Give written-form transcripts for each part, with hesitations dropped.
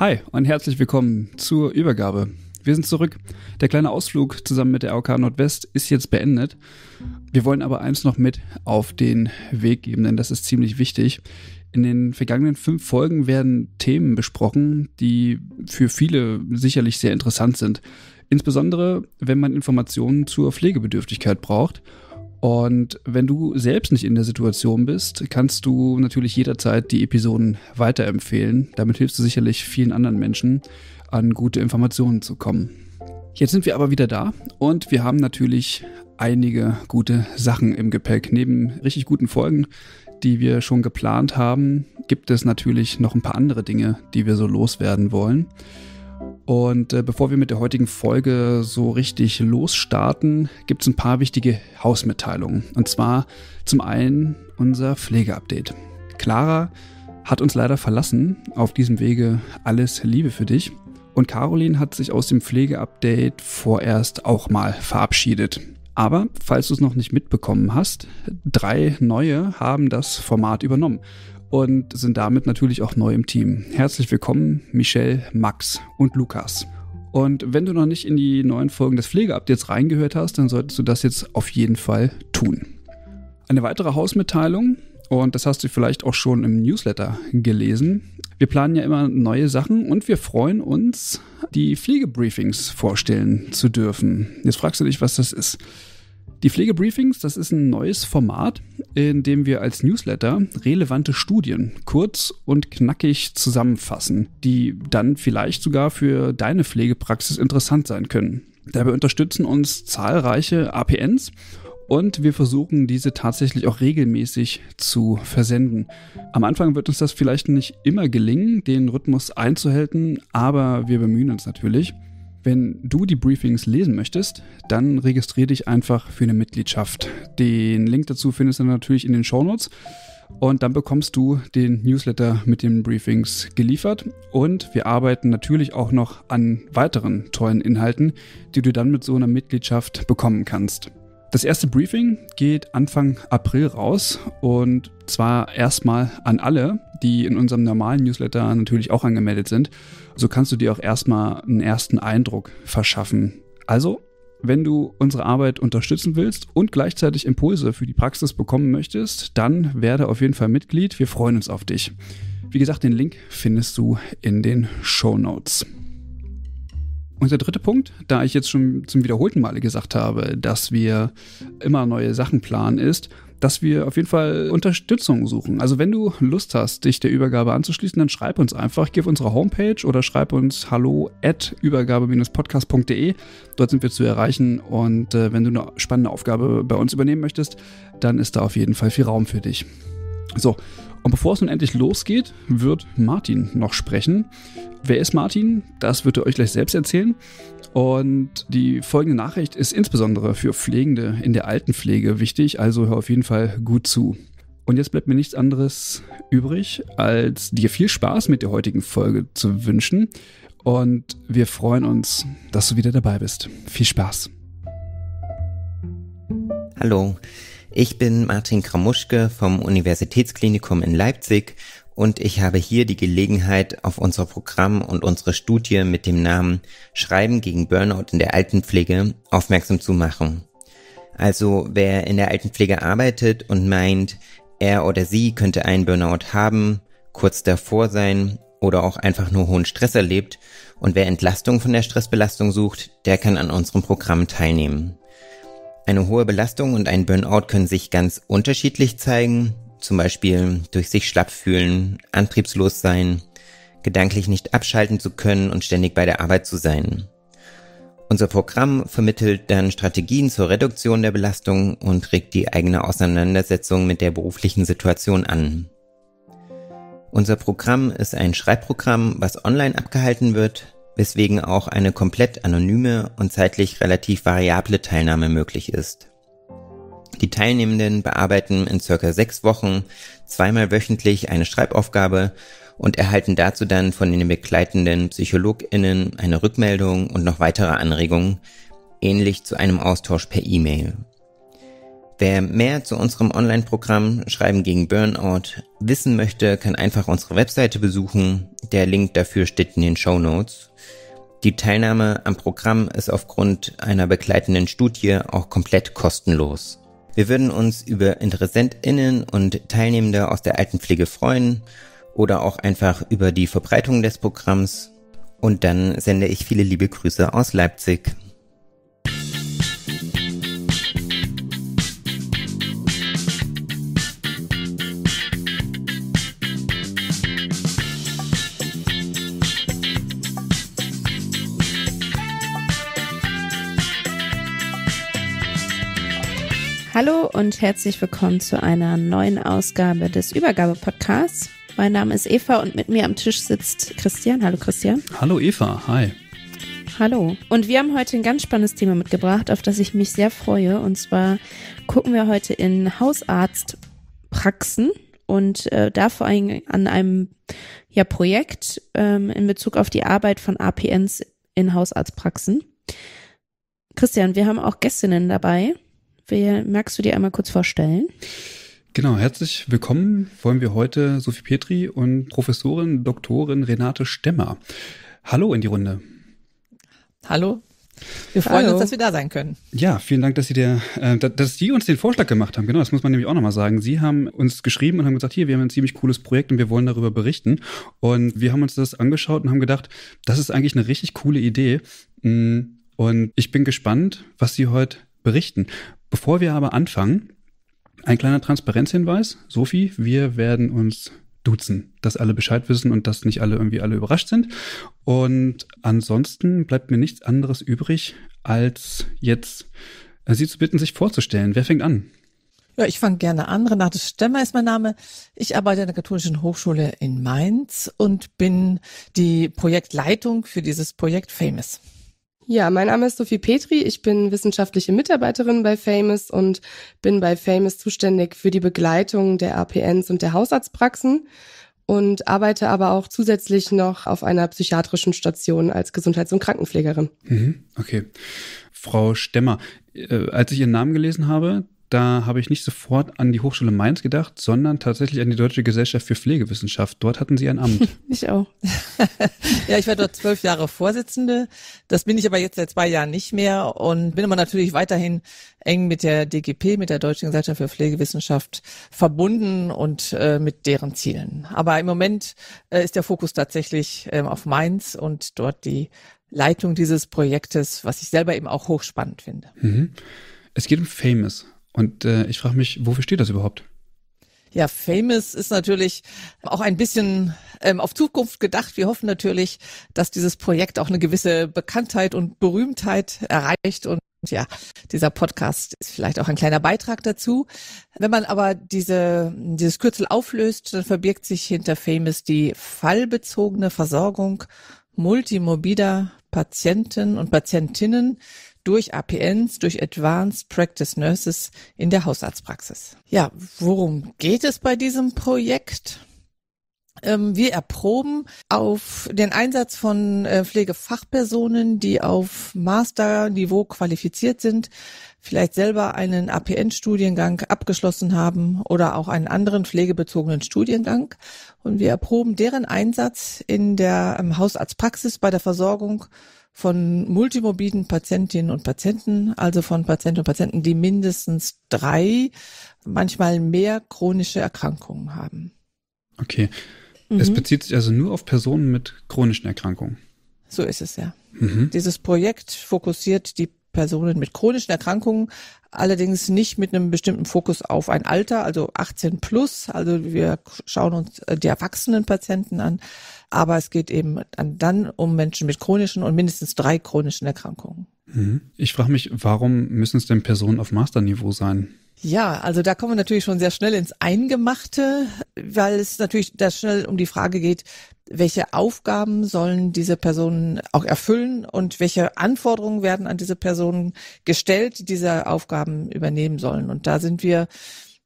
Hi und herzlich willkommen zur Übergabe. Wir sind zurück. Der kleine Ausflug zusammen mit der AOK Nordwest ist jetzt beendet. Wir wollen aber eins noch mit auf den Weg geben, denn das ist ziemlich wichtig. In den vergangenen 5 Folgen werden Themen besprochen, die für viele sicherlich sehr interessant sind. Insbesondere, wenn man Informationen zur Pflegebedürftigkeit braucht. Und wenn du selbst nicht in der Situation bist, kannst du natürlich jederzeit die Episoden weiterempfehlen. Damit hilfst du sicherlich vielen anderen Menschen, an gute Informationen zu kommen. Jetzt sind wir aber wieder da und wir haben natürlich einige gute Sachen im Gepäck. Neben richtig guten Folgen, die wir schon geplant haben, gibt es natürlich noch ein paar andere Dinge, die wir so loswerden wollen. Und bevor wir mit der heutigen Folge so richtig losstarten, gibt es ein paar wichtige Hausmitteilungen. Und zwar zum einen unser Pflegeupdate. Clara hat uns leider verlassen. Auf diesem Wege alles Liebe für dich. Und Caroline hat sich aus dem Pflegeupdate vorerst auch mal verabschiedet. Aber falls du es noch nicht mitbekommen hast, 3 neue haben das Format übernommen und sind damit natürlich auch neu im Team. Herzlich willkommen Michelle, Max und Lukas. Und wenn du noch nicht in die neuen Folgen des Pflegeupdates reingehört hast, dann solltest du das jetzt auf jeden Fall tun. Eine weitere Hausmitteilung, und das hast du vielleicht auch schon im Newsletter gelesen. Wir planen ja immer neue Sachen und wir freuen uns, die Pflegebriefings vorstellen zu dürfen. Jetzt fragst du dich, was das ist. Die Pflegebriefings, das ist ein neues Format, in dem wir als Newsletter relevante Studien kurz und knackig zusammenfassen, die dann vielleicht sogar für deine Pflegepraxis interessant sein können. Dabei unterstützen uns zahlreiche APNs und wir versuchen, diese tatsächlich auch regelmäßig zu versenden. Am Anfang wird uns das vielleicht nicht immer gelingen, den Rhythmus einzuhalten, aber wir bemühen uns natürlich. Wenn du die Briefings lesen möchtest, dann registriere dich einfach für eine Mitgliedschaft. Den Link dazu findest du natürlich in den Shownotes und dann bekommst du den Newsletter mit den Briefings geliefert. Und wir arbeiten natürlich auch noch an weiteren tollen Inhalten, die du dann mit so einer Mitgliedschaft bekommen kannst. Das erste Briefing geht Anfang April raus und zwar erstmal an alle, die in unserem normalen Newsletter natürlich auch angemeldet sind. So kannst du dir auch erstmal einen ersten Eindruck verschaffen. Also, wenn du unsere Arbeit unterstützen willst und gleichzeitig Impulse für die Praxis bekommen möchtest, dann werde auf jeden Fall Mitglied. Wir freuen uns auf dich. Wie gesagt, den Link findest du in den Shownotes. Und der dritte Punkt, da ich jetzt schon zum wiederholten Male gesagt habe, dass wir immer neue Sachen planen, ist, dass wir auf jeden Fall Unterstützung suchen. Also wenn du Lust hast, dich der Übergabe anzuschließen, dann schreib uns einfach, geh auf unsere Homepage oder schreib uns hallo@übergabe-podcast.de. Dort sind wir zu erreichen und wenn du eine spannende Aufgabe bei uns übernehmen möchtest, dann ist da auf jeden Fall viel Raum für dich. So, und bevor es nun endlich losgeht, wird Martin noch sprechen. Wer ist Martin? Das wird er euch gleich selbst erzählen. Und die folgende Nachricht ist insbesondere für Pflegende in der Altenpflege wichtig, also hör auf jeden Fall gut zu. Und jetzt bleibt mir nichts anderes übrig, als dir viel Spaß mit der heutigen Folge zu wünschen. Und wir freuen uns, dass du wieder dabei bist. Viel Spaß. Hallo. Ich bin Martin Kramuschke vom Universitätsklinikum in Leipzig und ich habe hier die Gelegenheit, auf unser Programm und unsere Studie mit dem Namen Schreiben gegen Burnout in der Altenpflege aufmerksam zu machen. Also wer in der Altenpflege arbeitet und meint, er oder sie könnte einen Burnout haben, kurz davor sein oder auch einfach nur hohen Stress erlebt und wer Entlastung von der Stressbelastung sucht, der kann an unserem Programm teilnehmen. Eine hohe Belastung und ein Burnout können sich ganz unterschiedlich zeigen, zum Beispiel durch sich schlapp fühlen, antriebslos sein, gedanklich nicht abschalten zu können und ständig bei der Arbeit zu sein. Unser Programm vermittelt dann Strategien zur Reduktion der Belastung und regt die eigene Auseinandersetzung mit der beruflichen Situation an. Unser Programm ist ein Schreibprogramm, was online abgehalten wird, weswegen auch eine komplett anonyme und zeitlich relativ variable Teilnahme möglich ist. Die Teilnehmenden bearbeiten in ca. 6 Wochen zweimal wöchentlich eine Schreibaufgabe und erhalten dazu dann von den begleitenden PsychologInnen eine Rückmeldung und noch weitere Anregungen, ähnlich zu einem Austausch per E-Mail. Wer mehr zu unserem Online-Programm Schreiben gegen Burnout wissen möchte, kann einfach unsere Webseite besuchen. Der Link dafür steht in den Shownotes. Die Teilnahme am Programm ist aufgrund einer begleitenden Studie auch komplett kostenlos. Wir würden uns über InteressentInnen und Teilnehmende aus der Altenpflege freuen oder auch einfach über die Verbreitung des Programms. Und dann sende ich viele liebe Grüße aus Leipzig. Hallo und herzlich willkommen zu einer neuen Ausgabe des Übergabe-Podcasts. Mein Name ist Eva und mit mir am Tisch sitzt Christian. Hallo Christian. Hallo Eva, hi. Hallo. Und wir haben heute ein ganz spannendes Thema mitgebracht, auf das ich mich sehr freue. Und zwar gucken wir heute in Hausarztpraxen und da vor allem an einem Projekt in Bezug auf die Arbeit von APNs in Hausarztpraxen. Christian, wir haben auch Gästinnen dabei. Magst du dir einmal kurz vorstellen? Genau, herzlich willkommen wollen wir heute Sophie Petri und Professorin, Doktorin Renate Stemmer. Hallo in die Runde. Hallo. Wir freuen uns, dass wir da sein können. Ja, vielen Dank, dass Sie uns den Vorschlag gemacht haben. Genau, das muss man nämlich auch nochmal sagen. Sie haben uns geschrieben und haben gesagt, hier, wir haben ein ziemlich cooles Projekt und wir wollen darüber berichten. Und wir haben uns das angeschaut und haben gedacht, das ist eigentlich eine richtig coole Idee. Und ich bin gespannt, was Sie heute berichten. Bevor wir aber anfangen, ein kleiner Transparenzhinweis. Sophie, wir werden uns duzen, dass alle Bescheid wissen und dass nicht alle irgendwie überrascht sind. Und ansonsten bleibt mir nichts anderes übrig, als jetzt Sie zu bitten, sich vorzustellen. Wer fängt an? Ja, ich fange gerne an. Renate Stemmer ist mein Name. Ich arbeite an der Katholischen Hochschule in Mainz und bin die Projektleitung für dieses Projekt FAMOUS. Ja, mein Name ist Sophie Petri, ich bin wissenschaftliche Mitarbeiterin bei FAMOUS und bin bei FAMOUS zuständig für die Begleitung der APNs und der Hausarztpraxen und arbeite aber auch zusätzlich noch auf einer psychiatrischen Station als Gesundheits- und Krankenpflegerin. Okay. Frau Stemmer, als ich Ihren Namen gelesen habe, da habe ich nicht sofort an die Hochschule Mainz gedacht, sondern tatsächlich an die Deutsche Gesellschaft für Pflegewissenschaft. Dort hatten Sie ein Amt. Ich auch. Ja, ich war dort 12 Jahre Vorsitzende. Das bin ich aber jetzt seit 2 Jahren nicht mehr und bin aber natürlich weiterhin eng mit der DGP, mit der Deutschen Gesellschaft für Pflegewissenschaft verbunden und mit deren Zielen. Aber im Moment ist der Fokus tatsächlich auf Mainz und dort die Leitung dieses Projektes, was ich selber eben auch hochspannend finde. Mhm. Es geht um FAMOUS. Und ich frage mich, wofür steht das überhaupt? Ja, FAMOUS ist natürlich auch ein bisschen auf Zukunft gedacht. Wir hoffen natürlich, dass dieses Projekt auch eine gewisse Bekanntheit und Berühmtheit erreicht. Und ja, dieser Podcast ist vielleicht auch ein kleiner Beitrag dazu. Wenn man aber dieses Kürzel auflöst, dann verbirgt sich hinter FAMOUS die fallbezogene Versorgung multimorbider Patienten und Patientinnen durch APNs, durch Advanced Practice Nurses in der Hausarztpraxis. Ja, worum geht es bei diesem Projekt? Wir erproben auf den Einsatz von Pflegefachpersonen, die auf Masterniveau qualifiziert sind, vielleicht selber einen APN-Studiengang abgeschlossen haben oder auch einen anderen pflegebezogenen Studiengang. Und wir erproben deren Einsatz in der Hausarztpraxis bei der Versorgung von multimorbiden Patientinnen und Patienten, also von Patientinnen und Patienten, die mindestens 3, manchmal mehr chronische Erkrankungen haben. Okay. Mhm. Es bezieht sich also nur auf Personen mit chronischen Erkrankungen. So ist es, ja. Mhm. Dieses Projekt fokussiert die Personen mit chronischen Erkrankungen, allerdings nicht mit einem bestimmten Fokus auf ein Alter, also 18 plus. Also wir schauen uns die erwachsenen Patienten an, aber es geht eben dann um Menschen mit chronischen und mindestens 3 chronischen Erkrankungen. Ich frage mich, warum müssen es denn Personen auf Masterniveau sein? Ja, also da kommen wir natürlich schon sehr schnell ins Eingemachte, weil es natürlich da schnell um die Frage geht, welche Aufgaben sollen diese Personen auch erfüllen und welche Anforderungen werden an diese Personen gestellt, die diese Aufgaben übernehmen sollen. Und da sind wir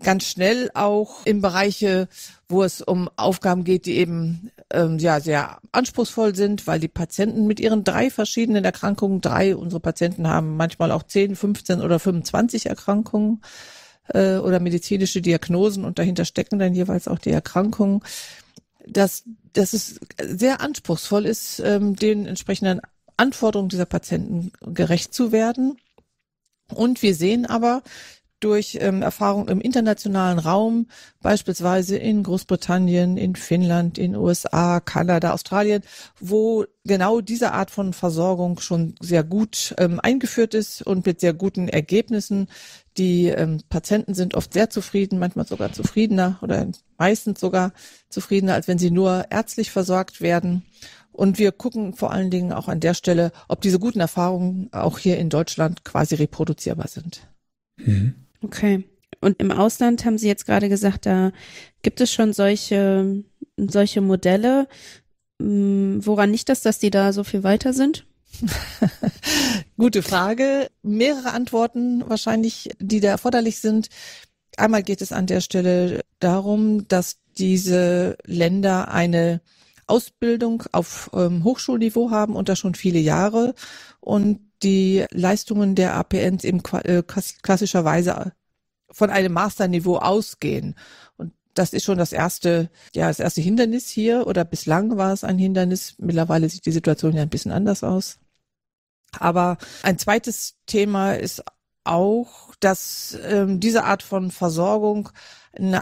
ganz schnell auch in Bereiche, wo es um Aufgaben geht, die eben sehr anspruchsvoll sind, weil die Patienten mit ihren 3 verschiedenen Erkrankungen, 3 unserer Patienten haben manchmal auch 10, 15 oder 25 Erkrankungen oder medizinische Diagnosen und dahinter stecken dann jeweils auch die Erkrankungen, dass dass es sehr anspruchsvoll ist, den entsprechenden Anforderungen dieser Patienten gerecht zu werden. Und wir sehen aber durch Erfahrung im internationalen Raum, beispielsweise in Großbritannien, in Finnland, in USA, Kanada, Australien, wo genau diese Art von Versorgung schon sehr gut eingeführt ist und mit sehr guten Ergebnissen. Die Patienten sind oft sehr zufrieden, manchmal sogar zufriedener oder meistens sogar zufriedener, als wenn sie nur ärztlich versorgt werden. Und wir gucken vor allen Dingen auch an der Stelle, ob diese guten Erfahrungen auch hier in Deutschland quasi reproduzierbar sind. Mhm. Okay. Und im Ausland haben Sie jetzt gerade gesagt, da gibt es schon solche Modelle. Woran liegt das, dass die da so viel weiter sind? Gute Frage. Mehrere Antworten wahrscheinlich, die da erforderlich sind. Einmal geht es an der Stelle darum, dass diese Länder eine Ausbildung auf Hochschulniveau haben und das schon viele Jahre und die Leistungen der APNs eben klassischerweise von einem Masterniveau ausgehen. Und das ist schon das erste Hindernis hier, oder bislang war es ein Hindernis. Mittlerweile sieht die Situation ja ein bisschen anders aus. Aber ein zweites Thema ist auch, dass diese Art von Versorgung im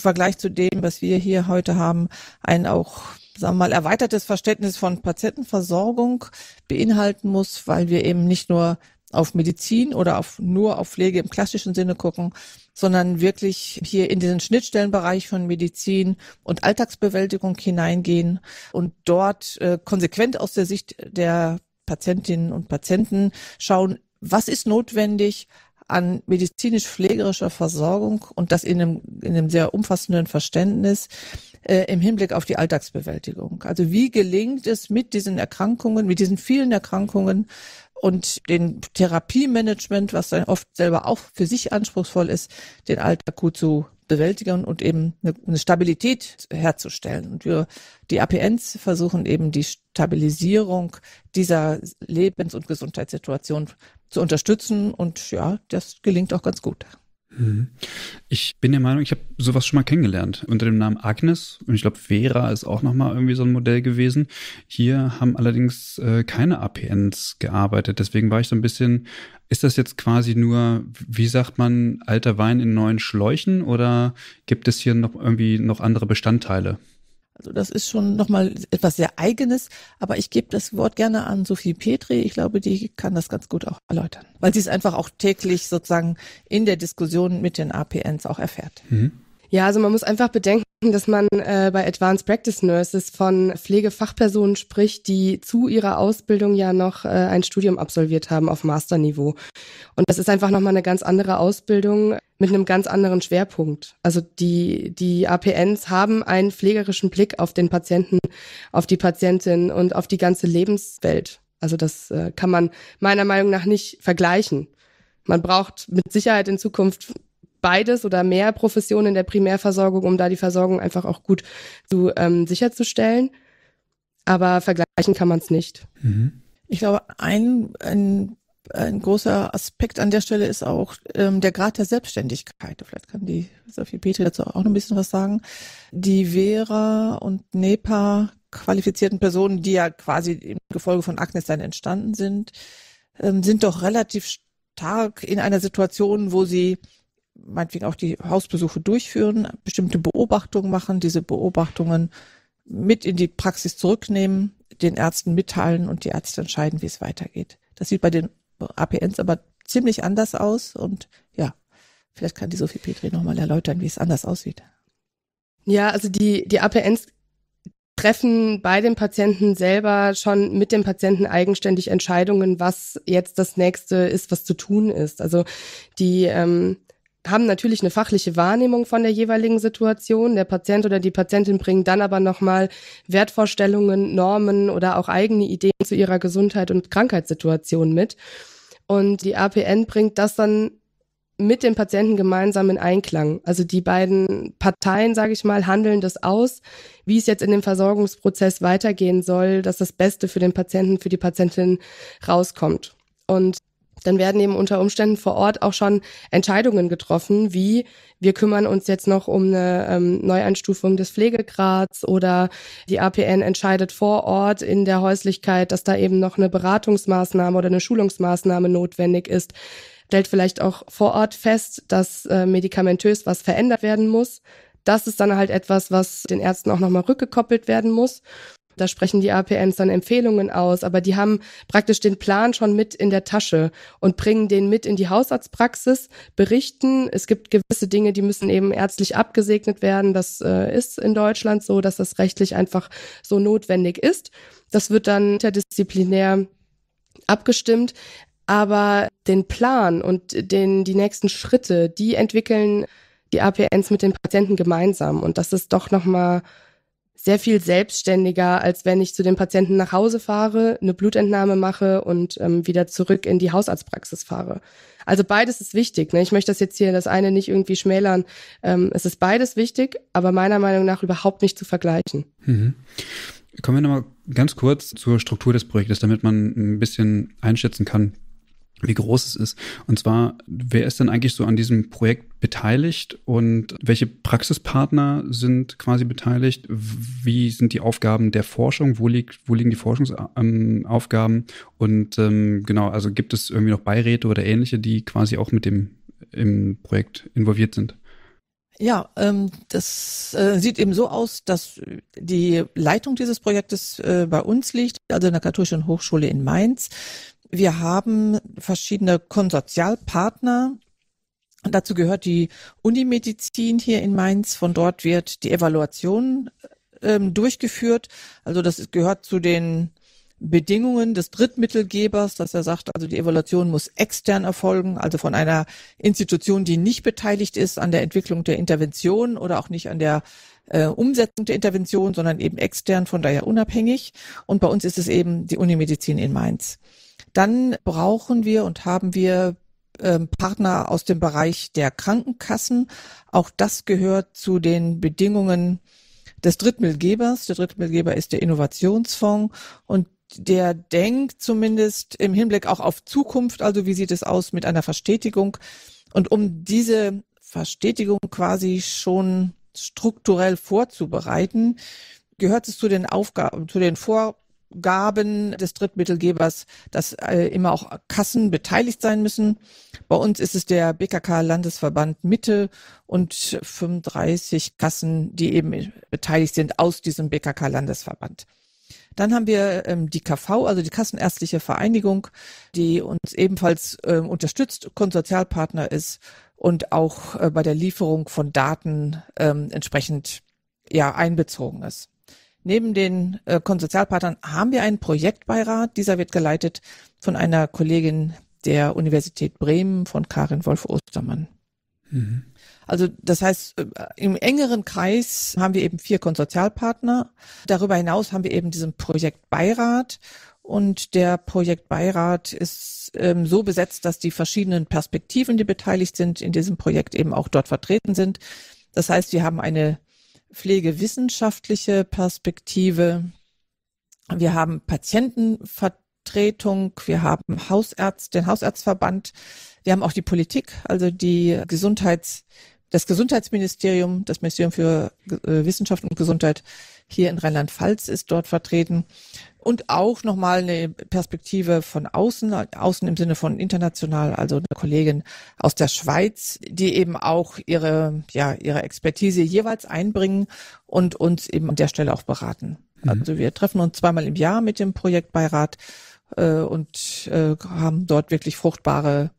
Vergleich zu dem, was wir hier heute haben, ein auch, sagen wir mal, erweitertes Verständnis von Patientenversorgung beinhalten muss, weil wir eben nicht nur auf Medizin oder nur auf Pflege im klassischen Sinne gucken, sondern wirklich hier in diesen Schnittstellenbereich von Medizin und Alltagsbewältigung hineingehen und dort konsequent aus der Sicht der Patientinnen und Patienten schauen, was ist notwendig an medizinisch-pflegerischer Versorgung und das in einem sehr umfassenden Verständnis im Hinblick auf die Alltagsbewältigung. Also wie gelingt es mit diesen Erkrankungen, mit diesen vielen Erkrankungen und dem Therapiemanagement, was dann oft selber auch für sich anspruchsvoll ist, den Alltag gut zu bewältigen und eben eine Stabilität herzustellen. Und wir, die APNs, versuchen eben die Stabilisierung dieser Lebens- und Gesundheitssituation zu unterstützen. Und ja, das gelingt auch ganz gut. Ich bin der Meinung, ich habe sowas schon mal kennengelernt unter dem Namen Agnes und ich glaube Vera ist auch nochmal irgendwie so ein Modell gewesen. Hier haben allerdings keine APNs gearbeitet, deswegen war ich so ein bisschen, ist das jetzt quasi nur, wie sagt man, alter Wein in neuen Schläuchen oder gibt es hier noch irgendwie noch andere Bestandteile? Also das ist schon nochmal etwas sehr Eigenes, aber ich gebe das Wort gerne an Sophie Petri. Ich glaube, die kann das ganz gut auch erläutern, weil sie es einfach auch täglich sozusagen in der Diskussion mit den APNs auch erfährt. Mhm. Ja, also man muss einfach bedenken, dass man bei Advanced Practice Nurses von Pflegefachpersonen spricht, die zu ihrer Ausbildung ja noch ein Studium absolviert haben auf Masterniveau. Und das ist einfach nochmal eine ganz andere Ausbildung mit einem ganz anderen Schwerpunkt. Also die APNs haben einen pflegerischen Blick auf den Patienten, auf die Patientin und auf die ganze Lebenswelt. Also das kann man meiner Meinung nach nicht vergleichen. Man braucht mit Sicherheit in Zukunft beides oder mehr Professionen in der Primärversorgung, um da die Versorgung einfach auch gut zu sicherzustellen. Aber vergleichen kann man es nicht. Mhm. Ich glaube, ein großer Aspekt an der Stelle ist auch der Grad der Selbstständigkeit. Vielleicht kann die Sophie Petri dazu auch noch ein bisschen was sagen. Die Vera und NEPA qualifizierten Personen, die ja quasi im Gefolge von Agnes dann entstanden sind, sind doch relativ stark in einer Situation, wo sie meinetwegen auch die Hausbesuche durchführen, bestimmte Beobachtungen machen, diese Beobachtungen mit in die Praxis zurücknehmen, den Ärzten mitteilen und die Ärzte entscheiden, wie es weitergeht. Das sieht bei den APNs aber ziemlich anders aus und ja, vielleicht kann die Sophie Petri nochmal erläutern, wie es anders aussieht. Ja, also die APNs treffen bei dem Patienten selber schon mit dem Patienten eigenständig Entscheidungen, was jetzt das Nächste ist, was zu tun ist. Also die haben natürlich eine fachliche Wahrnehmung von der jeweiligen Situation. Der Patient oder die Patientin bringen dann aber nochmal Wertvorstellungen, Normen oder auch eigene Ideen zu ihrer Gesundheit und Krankheitssituation mit. Und die APN bringt das dann mit dem Patienten gemeinsam in Einklang. Also die beiden Parteien, sage ich mal, handeln das aus, wie es jetzt in dem Versorgungsprozess weitergehen soll, dass das Beste für den Patienten, für die Patientin rauskommt. Und dann werden eben unter Umständen vor Ort auch schon Entscheidungen getroffen, wie wir kümmern uns jetzt noch um eine Neueinstufung des Pflegegrads oder die APN entscheidet vor Ort in der Häuslichkeit, dass da eben noch eine Beratungsmaßnahme oder eine Schulungsmaßnahme notwendig ist. Stellt vielleicht auch vor Ort fest, dass medikamentös was verändert werden muss. Das ist dann halt etwas, was den Ärzten auch nochmal rückgekoppelt werden muss. Da sprechen die APNs dann Empfehlungen aus, aber die haben praktisch den Plan schon mit in der Tasche und bringen den mit in die Hausarztpraxis, berichten, es gibt gewisse Dinge, die müssen eben ärztlich abgesegnet werden. Das ist in Deutschland so, dass das rechtlich einfach so notwendig ist. Das wird dann interdisziplinär abgestimmt, aber den Plan und die nächsten Schritte, die entwickeln die APNs mit den Patienten gemeinsam und das ist doch nochmal sehr viel selbstständiger, als wenn ich zu den Patienten nach Hause fahre, eine Blutentnahme mache und wieder zurück in die Hausarztpraxis fahre. Also beides ist wichtig, ne? Ich möchte das jetzt hier, das eine nicht irgendwie schmälern. Es ist beides wichtig, aber meiner Meinung nach überhaupt nicht zu vergleichen. Mhm. Kommen wir nochmal ganz kurz zur Struktur des Projektes, damit man ein bisschen einschätzen kann, wie groß es ist. Und zwar, wer ist denn eigentlich so an diesem Projekt beteiligt und welche Praxispartner sind quasi beteiligt? Wie sind die Aufgaben der Forschung? Wo liegen die Forschungsaufgaben? Und genau, also gibt es irgendwie noch Beiräte oder ähnliche, die quasi auch mit im Projekt involviert sind? Ja, das sieht eben so aus, dass die Leitung dieses Projektes bei uns liegt, also in der Katholischen Hochschule in Mainz. Wir haben verschiedene Konsortialpartner. Dazu gehört die Unimedizin hier in Mainz. Von dort wird die Evaluation durchgeführt. Also das gehört zu den Bedingungen des Drittmittelgebers, dass er sagt, also die Evaluation muss extern erfolgen, also von einer Institution, die nicht beteiligt ist an der Entwicklung der Intervention oder auch nicht an der Umsetzung der Intervention, sondern eben extern, von daher unabhängig. Und bei uns ist es eben die Unimedizin in Mainz. Dann brauchen wir und haben wir Partner aus dem Bereich der Krankenkassen. Auch das gehört zu den Bedingungen des Drittmittelgebers. Der Drittmittelgeber ist der Innovationsfonds und der denkt zumindest im Hinblick auch auf Zukunft, also wie sieht es aus mit einer Verstetigung. Und um diese Verstetigung quasi schon strukturell vorzubereiten, gehört es zu den Aufgaben, zu den Vorgaben des Drittmittelgebers, dass immer auch Kassen beteiligt sein müssen. Bei uns ist es der BKK-Landesverband Mitte und 35 Kassen, die eben beteiligt sind aus diesem BKK-Landesverband. Dann haben wir die KV, also die Kassenärztliche Vereinigung, die uns ebenfalls unterstützt, Konsortialpartner ist und auch bei der Lieferung von Daten entsprechend ja einbezogen ist. Neben den Konsortialpartnern haben wir einen Projektbeirat. Dieser wird geleitet von einer Kollegin der Universität Bremen, von Karin Wolf-Ostermann. Mhm. Also das heißt, im engeren Kreis haben wir eben 4 Konsortialpartner. Darüber hinaus haben wir eben diesen Projektbeirat. Und der Projektbeirat ist so besetzt, dass die verschiedenen Perspektiven, die beteiligt sind, in diesem Projekt eben auch dort vertreten sind. Das heißt, wir haben eine pflegewissenschaftliche Perspektive, wir haben Patientenvertretung, wir haben den Hausärztverband, wir haben auch die Politik, also das Gesundheitsministerium, das Ministerium für Wissenschaft und Gesundheit hier in Rheinland-Pfalz ist dort vertreten und auch nochmal eine Perspektive von außen im Sinne von international, also eine Kollegin aus der Schweiz, die eben auch ihre Expertise jeweils einbringen und uns eben an der Stelle auch beraten. Mhm. Also wir treffen uns zweimal im Jahr mit dem Projektbeirat und haben dort wirklich fruchtbare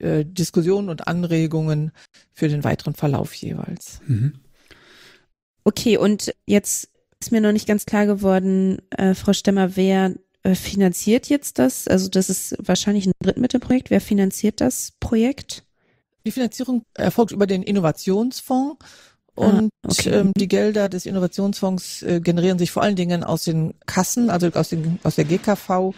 Diskussionen und Anregungen für den weiteren Verlauf jeweils. Mhm. Okay, und jetzt ist mir noch nicht ganz klar geworden, Frau Stemmer, wer finanziert jetzt das? Also das ist wahrscheinlich ein Drittmittelprojekt. Wer finanziert das Projekt? Die Finanzierung erfolgt über den Innovationsfonds und okay. Die Gelder des Innovationsfonds generieren sich vor allen Dingen aus den Kassen, also aus der GKV,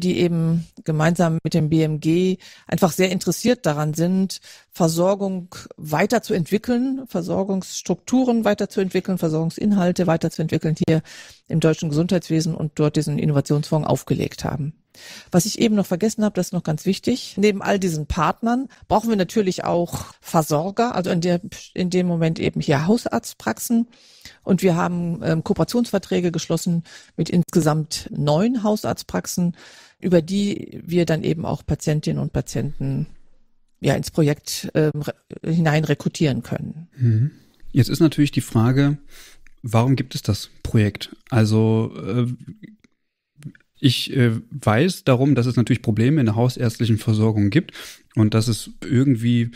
die eben gemeinsam mit dem BMG einfach sehr interessiert daran sind, Versorgung weiterzuentwickeln, Versorgungsstrukturen weiterzuentwickeln, Versorgungsinhalte weiterzuentwickeln hier im deutschen Gesundheitswesen und dort diesen Innovationsfonds aufgelegt haben. Was ich eben noch vergessen habe, das ist noch ganz wichtig. Neben all diesen Partnern brauchen wir natürlich auch Versorger, also in dem Moment eben hier Hausarztpraxen. Und wir haben Kooperationsverträge geschlossen mit insgesamt 9 Hausarztpraxen, über die wir dann eben auch Patientinnen und Patienten ja ins Projekt hinein rekrutieren können. Jetzt ist natürlich die Frage, warum gibt es das Projekt? Also ich weiß darum, dass es natürlich Probleme in der hausärztlichen Versorgung gibt und dass es irgendwie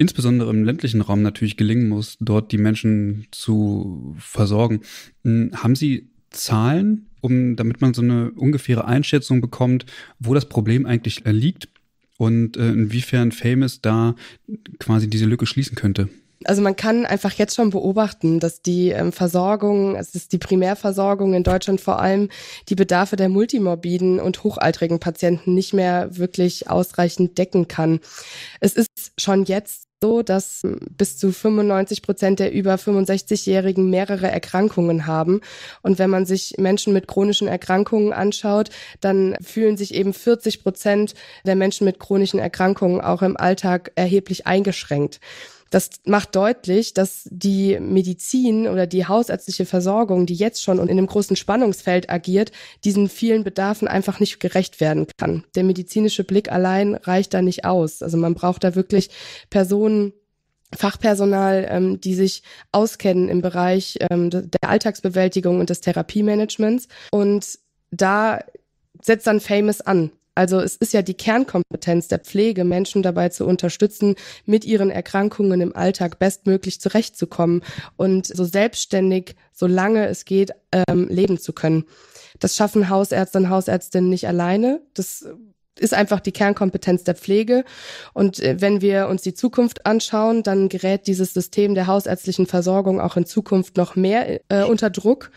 insbesondere im ländlichen Raum natürlich gelingen muss, dort die Menschen zu versorgen. Haben Sie Zahlen, damit man so eine ungefähre Einschätzung bekommt, wo das Problem eigentlich liegt und inwiefern FAMOUS da quasi diese Lücke schließen könnte? Also man kann einfach jetzt schon beobachten, dass die Versorgung, es ist die Primärversorgung in Deutschland vor allem, die Bedarfe der multimorbiden und hochaltrigen Patienten nicht mehr wirklich ausreichend decken kann. Es ist schon jetzt so, dass bis zu 95% der über 65-Jährigen mehrere Erkrankungen haben. Und wenn man sich Menschen mit chronischen Erkrankungen anschaut, dann fühlen sich eben 40% der Menschen mit chronischen Erkrankungen auch im Alltag erheblich eingeschränkt. Das macht deutlich, dass die Medizin oder die hausärztliche Versorgung, die jetzt schon und in einem großen Spannungsfeld agiert, diesen vielen Bedarfen einfach nicht gerecht werden kann. Der medizinische Blick allein reicht da nicht aus. Also man braucht da wirklich Personen, Fachpersonal, die sich auskennen im Bereich der Alltagsbewältigung und des Therapiemanagements. Und da setzt dann FAMOUS an. Also es ist ja die Kernkompetenz der Pflege, Menschen dabei zu unterstützen, mit ihren Erkrankungen im Alltag bestmöglich zurechtzukommen und so selbstständig, solange es geht, leben zu können. Das schaffen Hausärzte und Hausärztinnen nicht alleine. Das ist einfach die Kernkompetenz der Pflege. Und wenn wir uns die Zukunft anschauen, dann gerät dieses System der hausärztlichen Versorgung auch in Zukunft noch mehr unter Druck.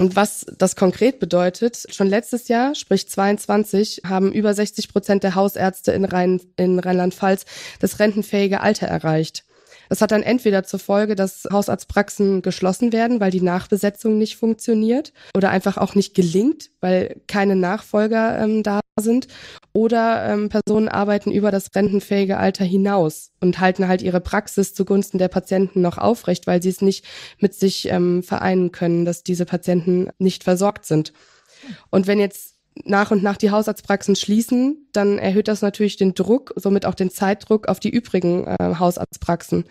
Und was das konkret bedeutet, schon letztes Jahr, sprich 22, haben über 60% der Hausärzte in Rheinland-Pfalz das rentenfähige Alter erreicht. Das hat dann entweder zur Folge, dass Hausarztpraxen geschlossen werden, weil die Nachbesetzung nicht funktioniert oder einfach auch nicht gelingt, weil keine Nachfolger da sind. Oder Personen arbeiten über das rentenfähige Alter hinaus und halten halt ihre Praxis zugunsten der Patienten noch aufrecht, weil sie es nicht mit sich vereinen können, dass diese Patienten nicht versorgt sind. Und wenn jetzt nach und nach die Hausarztpraxen schließen, dann erhöht das natürlich den Druck, somit auch den Zeitdruck auf die übrigen Hausarztpraxen.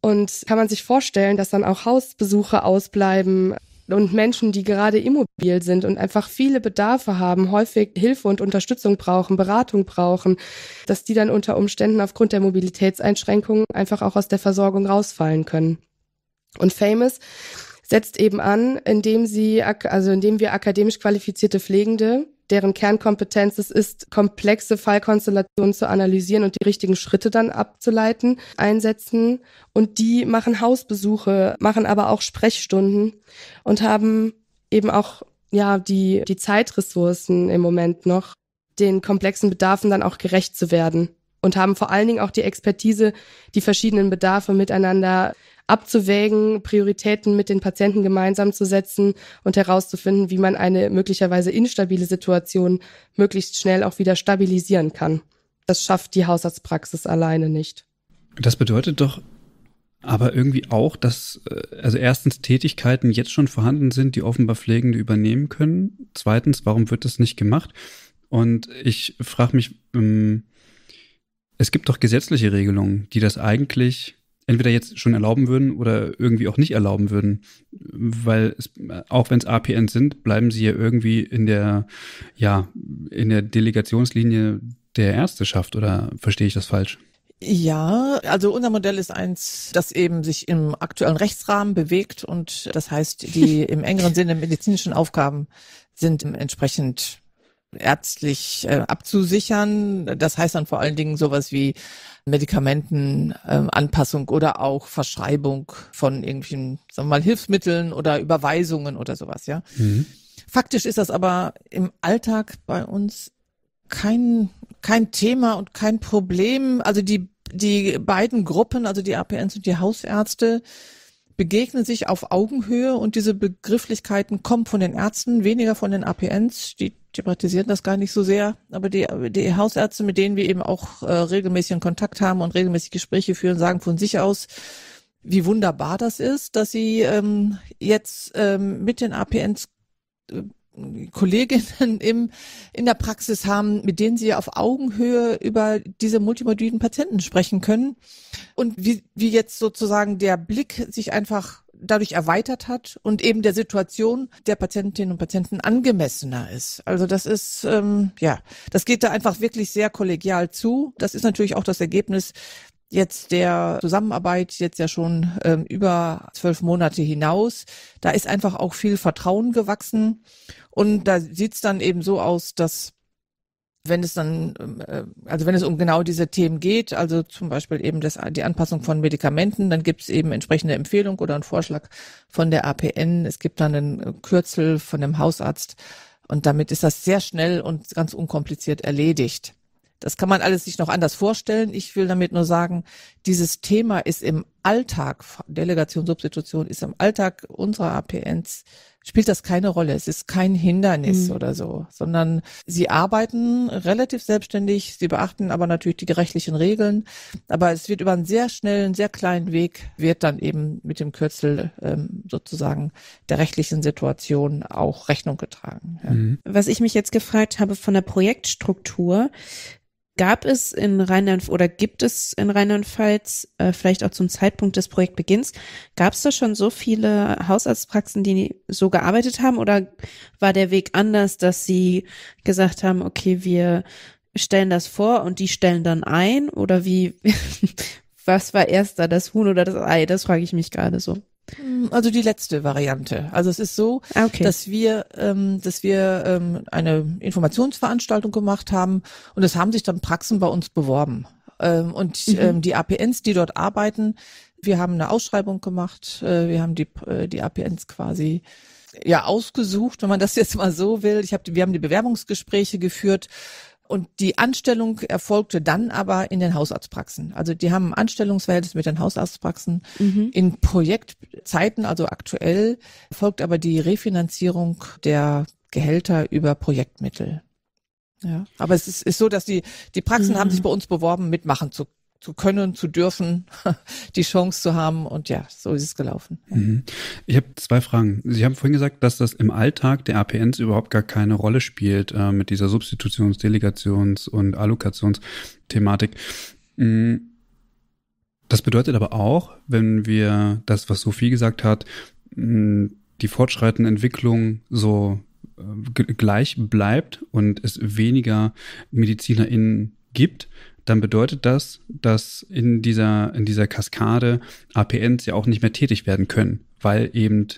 Und kann man sich vorstellen, dass dann auch Hausbesuche ausbleiben und Menschen, die gerade immobil sind und einfach viele Bedarfe haben, häufig Hilfe und Unterstützung brauchen, Beratung brauchen, dass die dann unter Umständen aufgrund der Mobilitätseinschränkungen einfach auch aus der Versorgung rausfallen können. Und FAMOUS setzt eben an, indem wir akademisch qualifizierte Pflegende, deren Kernkompetenz es ist, komplexe Fallkonstellationen zu analysieren und die richtigen Schritte dann abzuleiten, einsetzen. Und die machen Hausbesuche, machen aber auch Sprechstunden und haben eben auch ja die Zeitressourcen im Moment noch, den komplexen Bedarfen dann auch gerecht zu werden. Und haben vor allen Dingen auch die Expertise, die verschiedenen Bedarfe miteinander abzuwägen, Prioritäten mit den Patienten gemeinsam zu setzen und herauszufinden, wie man eine möglicherweise instabile Situation möglichst schnell auch wieder stabilisieren kann. Das schafft die Hausarztpraxis alleine nicht. Das bedeutet doch aber irgendwie auch, dass also erstens Tätigkeiten jetzt schon vorhanden sind, die offenbar Pflegende übernehmen können. Zweitens, warum wird das nicht gemacht? Und ich frage mich, es gibt doch gesetzliche Regelungen, die das eigentlich entweder jetzt schon erlauben würden oder irgendwie auch nicht erlauben würden, weil es, auch wenn es APNs sind, bleiben sie ja irgendwie in der Delegationslinie der Ärzteschaft, oder verstehe ich das falsch? Ja, also unser Modell ist eins, das eben sich im aktuellen Rechtsrahmen bewegt und das heißt, die im engeren Sinne medizinischen Aufgaben sind entsprechend ärztlich abzusichern. Das heißt dann vor allen Dingen sowas wie Medikamentenanpassung oder auch Verschreibung von irgendwelchen, sagen wir mal, Hilfsmitteln oder Überweisungen oder sowas, ja. Mhm. Faktisch ist das aber im Alltag bei uns kein Thema und kein Problem. Also die beiden Gruppen, also die APNs und die Hausärzte, begegnen sich auf Augenhöhe und diese Begrifflichkeiten kommen von den Ärzten, weniger von den APNs, die thematisieren das gar nicht so sehr, aber die Hausärzte, mit denen wir eben auch regelmäßig in Kontakt haben und regelmäßig Gespräche führen, sagen von sich aus, wie wunderbar das ist, dass sie jetzt mit den APNs Kolleginnen in der Praxis haben, mit denen sie auf Augenhöhe über diese multimorbiden Patienten sprechen können und wie jetzt sozusagen der Blick sich einfach dadurch erweitert hat und eben der Situation der Patientinnen und Patienten angemessener ist. Also das ist, das geht da einfach wirklich sehr kollegial zu. Das ist natürlich auch das Ergebnis jetzt der Zusammenarbeit, jetzt ja schon über 12 Monate hinaus. Da ist einfach auch viel Vertrauen gewachsen. Und da sieht's dann eben so aus, dass wenn es um genau diese Themen geht, also zum Beispiel eben die Anpassung von Medikamenten, dann gibt's eben entsprechende Empfehlung oder einen Vorschlag von der APN. Es gibt dann einen Kürzel von dem Hausarzt. Und damit ist das sehr schnell und ganz unkompliziert erledigt. Das kann man alles sich noch anders vorstellen. Ich will damit nur sagen, dieses Thema ist im Alltag, Delegation, Substitution ist im Alltag unserer APNs, spielt das keine Rolle. Es ist kein Hindernis oder so, sondern sie arbeiten relativ selbstständig. Sie beachten aber natürlich die rechtlichen Regeln. Aber es wird über einen sehr schnellen, sehr kleinen Weg, wird dann eben mit dem Kürzel sozusagen der rechtlichen Situation auch Rechnung getragen. Ja. Was ich mich jetzt gefragt habe von der Projektstruktur, gibt es in Rheinland-Pfalz, vielleicht auch zum Zeitpunkt des Projektbeginns, gab es da schon so viele Hausarztpraxen, die so gearbeitet haben, oder war der Weg anders, dass sie gesagt haben, okay, wir stellen das vor und die stellen dann ein, oder wie, was war erst da, das Huhn oder das Ei? Das frage ich mich gerade so. Also die letzte Variante. Also es ist so, dass wir eine Informationsveranstaltung gemacht haben und es haben sich dann Praxen bei uns beworben. Die APNs, die dort arbeiten, wir haben eine Ausschreibung gemacht, wir haben die APNs quasi ausgesucht, wenn man das jetzt mal so will. Wir haben die Bewerbungsgespräche geführt. Und die Anstellung erfolgte dann aber in den Hausarztpraxen. Also die haben ein Anstellungsverhältnis mit den Hausarztpraxen. In Projektzeiten, also aktuell, erfolgt aber die Refinanzierung der Gehälter über Projektmittel. Ja. Aber es ist so, dass die Praxen haben sich bei uns beworben, mitmachen zu können, zu dürfen, die Chance zu haben, und ja, so ist es gelaufen. Ja. Ich habe 2 Fragen. Sie haben vorhin gesagt, dass das im Alltag der APNs überhaupt gar keine Rolle spielt mit dieser Substitutions-, Delegations- und Allokationsthematik. Das bedeutet aber auch, wenn wir das, was Sophie gesagt hat, die fortschreitende Entwicklung so gleich bleibt und es weniger MedizinerInnen gibt, dann bedeutet das, dass in dieser Kaskade APNs ja auch nicht mehr tätig werden können, weil eben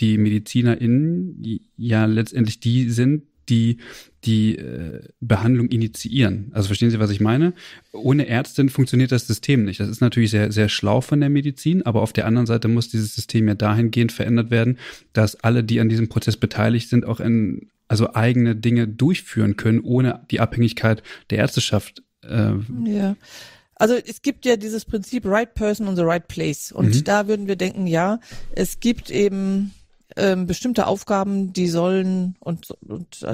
die MedizinerInnen ja letztendlich die sind, die die Behandlung initiieren. Also verstehen Sie, was ich meine? Ohne Ärztin funktioniert das System nicht. Das ist natürlich sehr, sehr schlau von der Medizin, aber auf der anderen Seite muss dieses System ja dahingehend verändert werden, dass alle, die an diesem Prozess beteiligt sind, auch eigene Dinge durchführen können, ohne die Abhängigkeit der Ärzteschaft. Ja, also es gibt ja dieses Prinzip right person in the right place, und da würden wir denken, ja, es gibt eben bestimmte Aufgaben, die sollen, und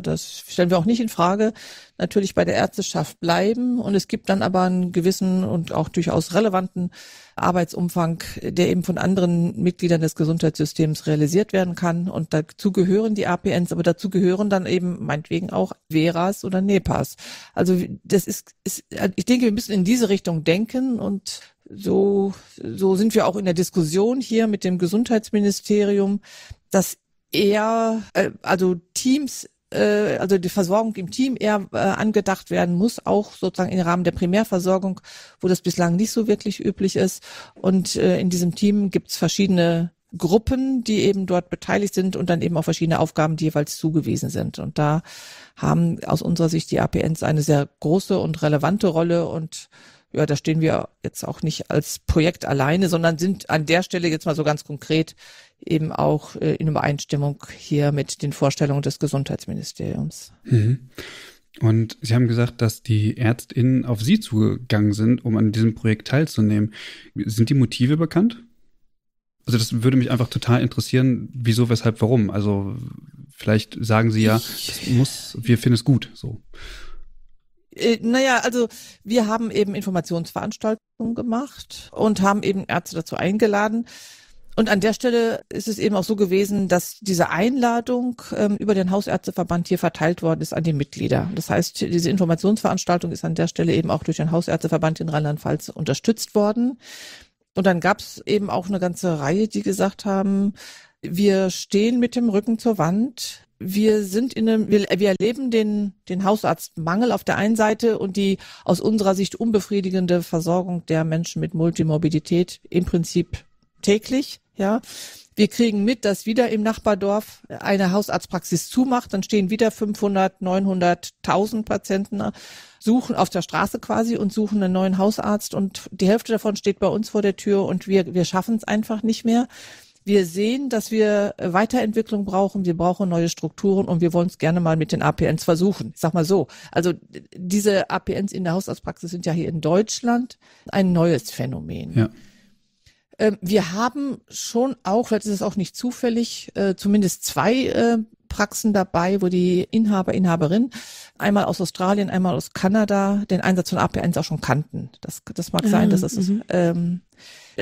das stellen wir auch nicht in Frage, natürlich bei der Ärzteschaft bleiben, und es gibt dann aber einen gewissen und auch durchaus relevanten Arbeitsumfang, der eben von anderen Mitgliedern des Gesundheitssystems realisiert werden kann, und dazu gehören die APNs, aber dazu gehören dann eben meinetwegen auch Veras oder Nepas. Also das ist, ich denke, wir müssen in diese Richtung denken, und so sind wir auch in der Diskussion hier mit dem Gesundheitsministerium, dass also die Versorgung im Team eher angedacht werden muss, auch sozusagen im Rahmen der Primärversorgung, wo das bislang nicht so wirklich üblich ist. Und in diesem Team gibt es verschiedene Gruppen, die eben dort beteiligt sind und dann eben auch verschiedene Aufgaben, die jeweils zugewiesen sind. Und da haben aus unserer Sicht die APNs eine sehr große und relevante Rolle, und ja, da stehen wir jetzt auch nicht als Projekt alleine, sondern sind an der Stelle jetzt mal so ganz konkret eben auch in Übereinstimmung hier mit den Vorstellungen des Gesundheitsministeriums. Und Sie haben gesagt, dass die ÄrztInnen auf Sie zugegangen sind, um an diesem Projekt teilzunehmen. Sind die Motive bekannt? Also das würde mich einfach total interessieren, wieso, weshalb, warum. Also vielleicht sagen Sie ja, das muss, wir finden es gut so. Naja, also wir haben eben Informationsveranstaltungen gemacht und haben eben Ärzte dazu eingeladen. Und an der Stelle ist es eben auch so gewesen, dass diese Einladung über den Hausärzteverband hier verteilt worden ist an die Mitglieder. Das heißt, diese Informationsveranstaltung ist an der Stelle eben auch durch den Hausärzteverband in Rheinland-Pfalz unterstützt worden. Und dann gab es eben auch eine ganze Reihe, die gesagt haben, wir stehen mit dem Rücken zur Wand. Wir sind in einem, wir erleben den Hausarztmangel auf der einen Seite und die aus unserer Sicht unbefriedigende Versorgung der Menschen mit Multimorbidität im Prinzip täglich, ja. Wir kriegen mit, dass wieder im Nachbardorf eine Hausarztpraxis zumacht, dann stehen wieder 500, 900, 1000 Patienten suchen auf der Straße quasi und suchen einen neuen Hausarzt und die Hälfte davon steht bei uns vor der Tür und wir schaffen es einfach nicht mehr. Wir sehen, dass wir Weiterentwicklung brauchen, wir brauchen neue Strukturen und wir wollen es gerne mal mit den APNs versuchen. Ich sag mal so, also diese APNs in der Hausarztpraxis sind ja hier in Deutschland ein neues Phänomen. Ja. Wir haben schon auch, vielleicht ist es auch nicht zufällig, zumindest zwei Praxen dabei, wo die Inhaber, Inhaberin einmal aus Australien, einmal aus Kanada den Einsatz von AP1 auch schon kannten. Das mag sein, dass es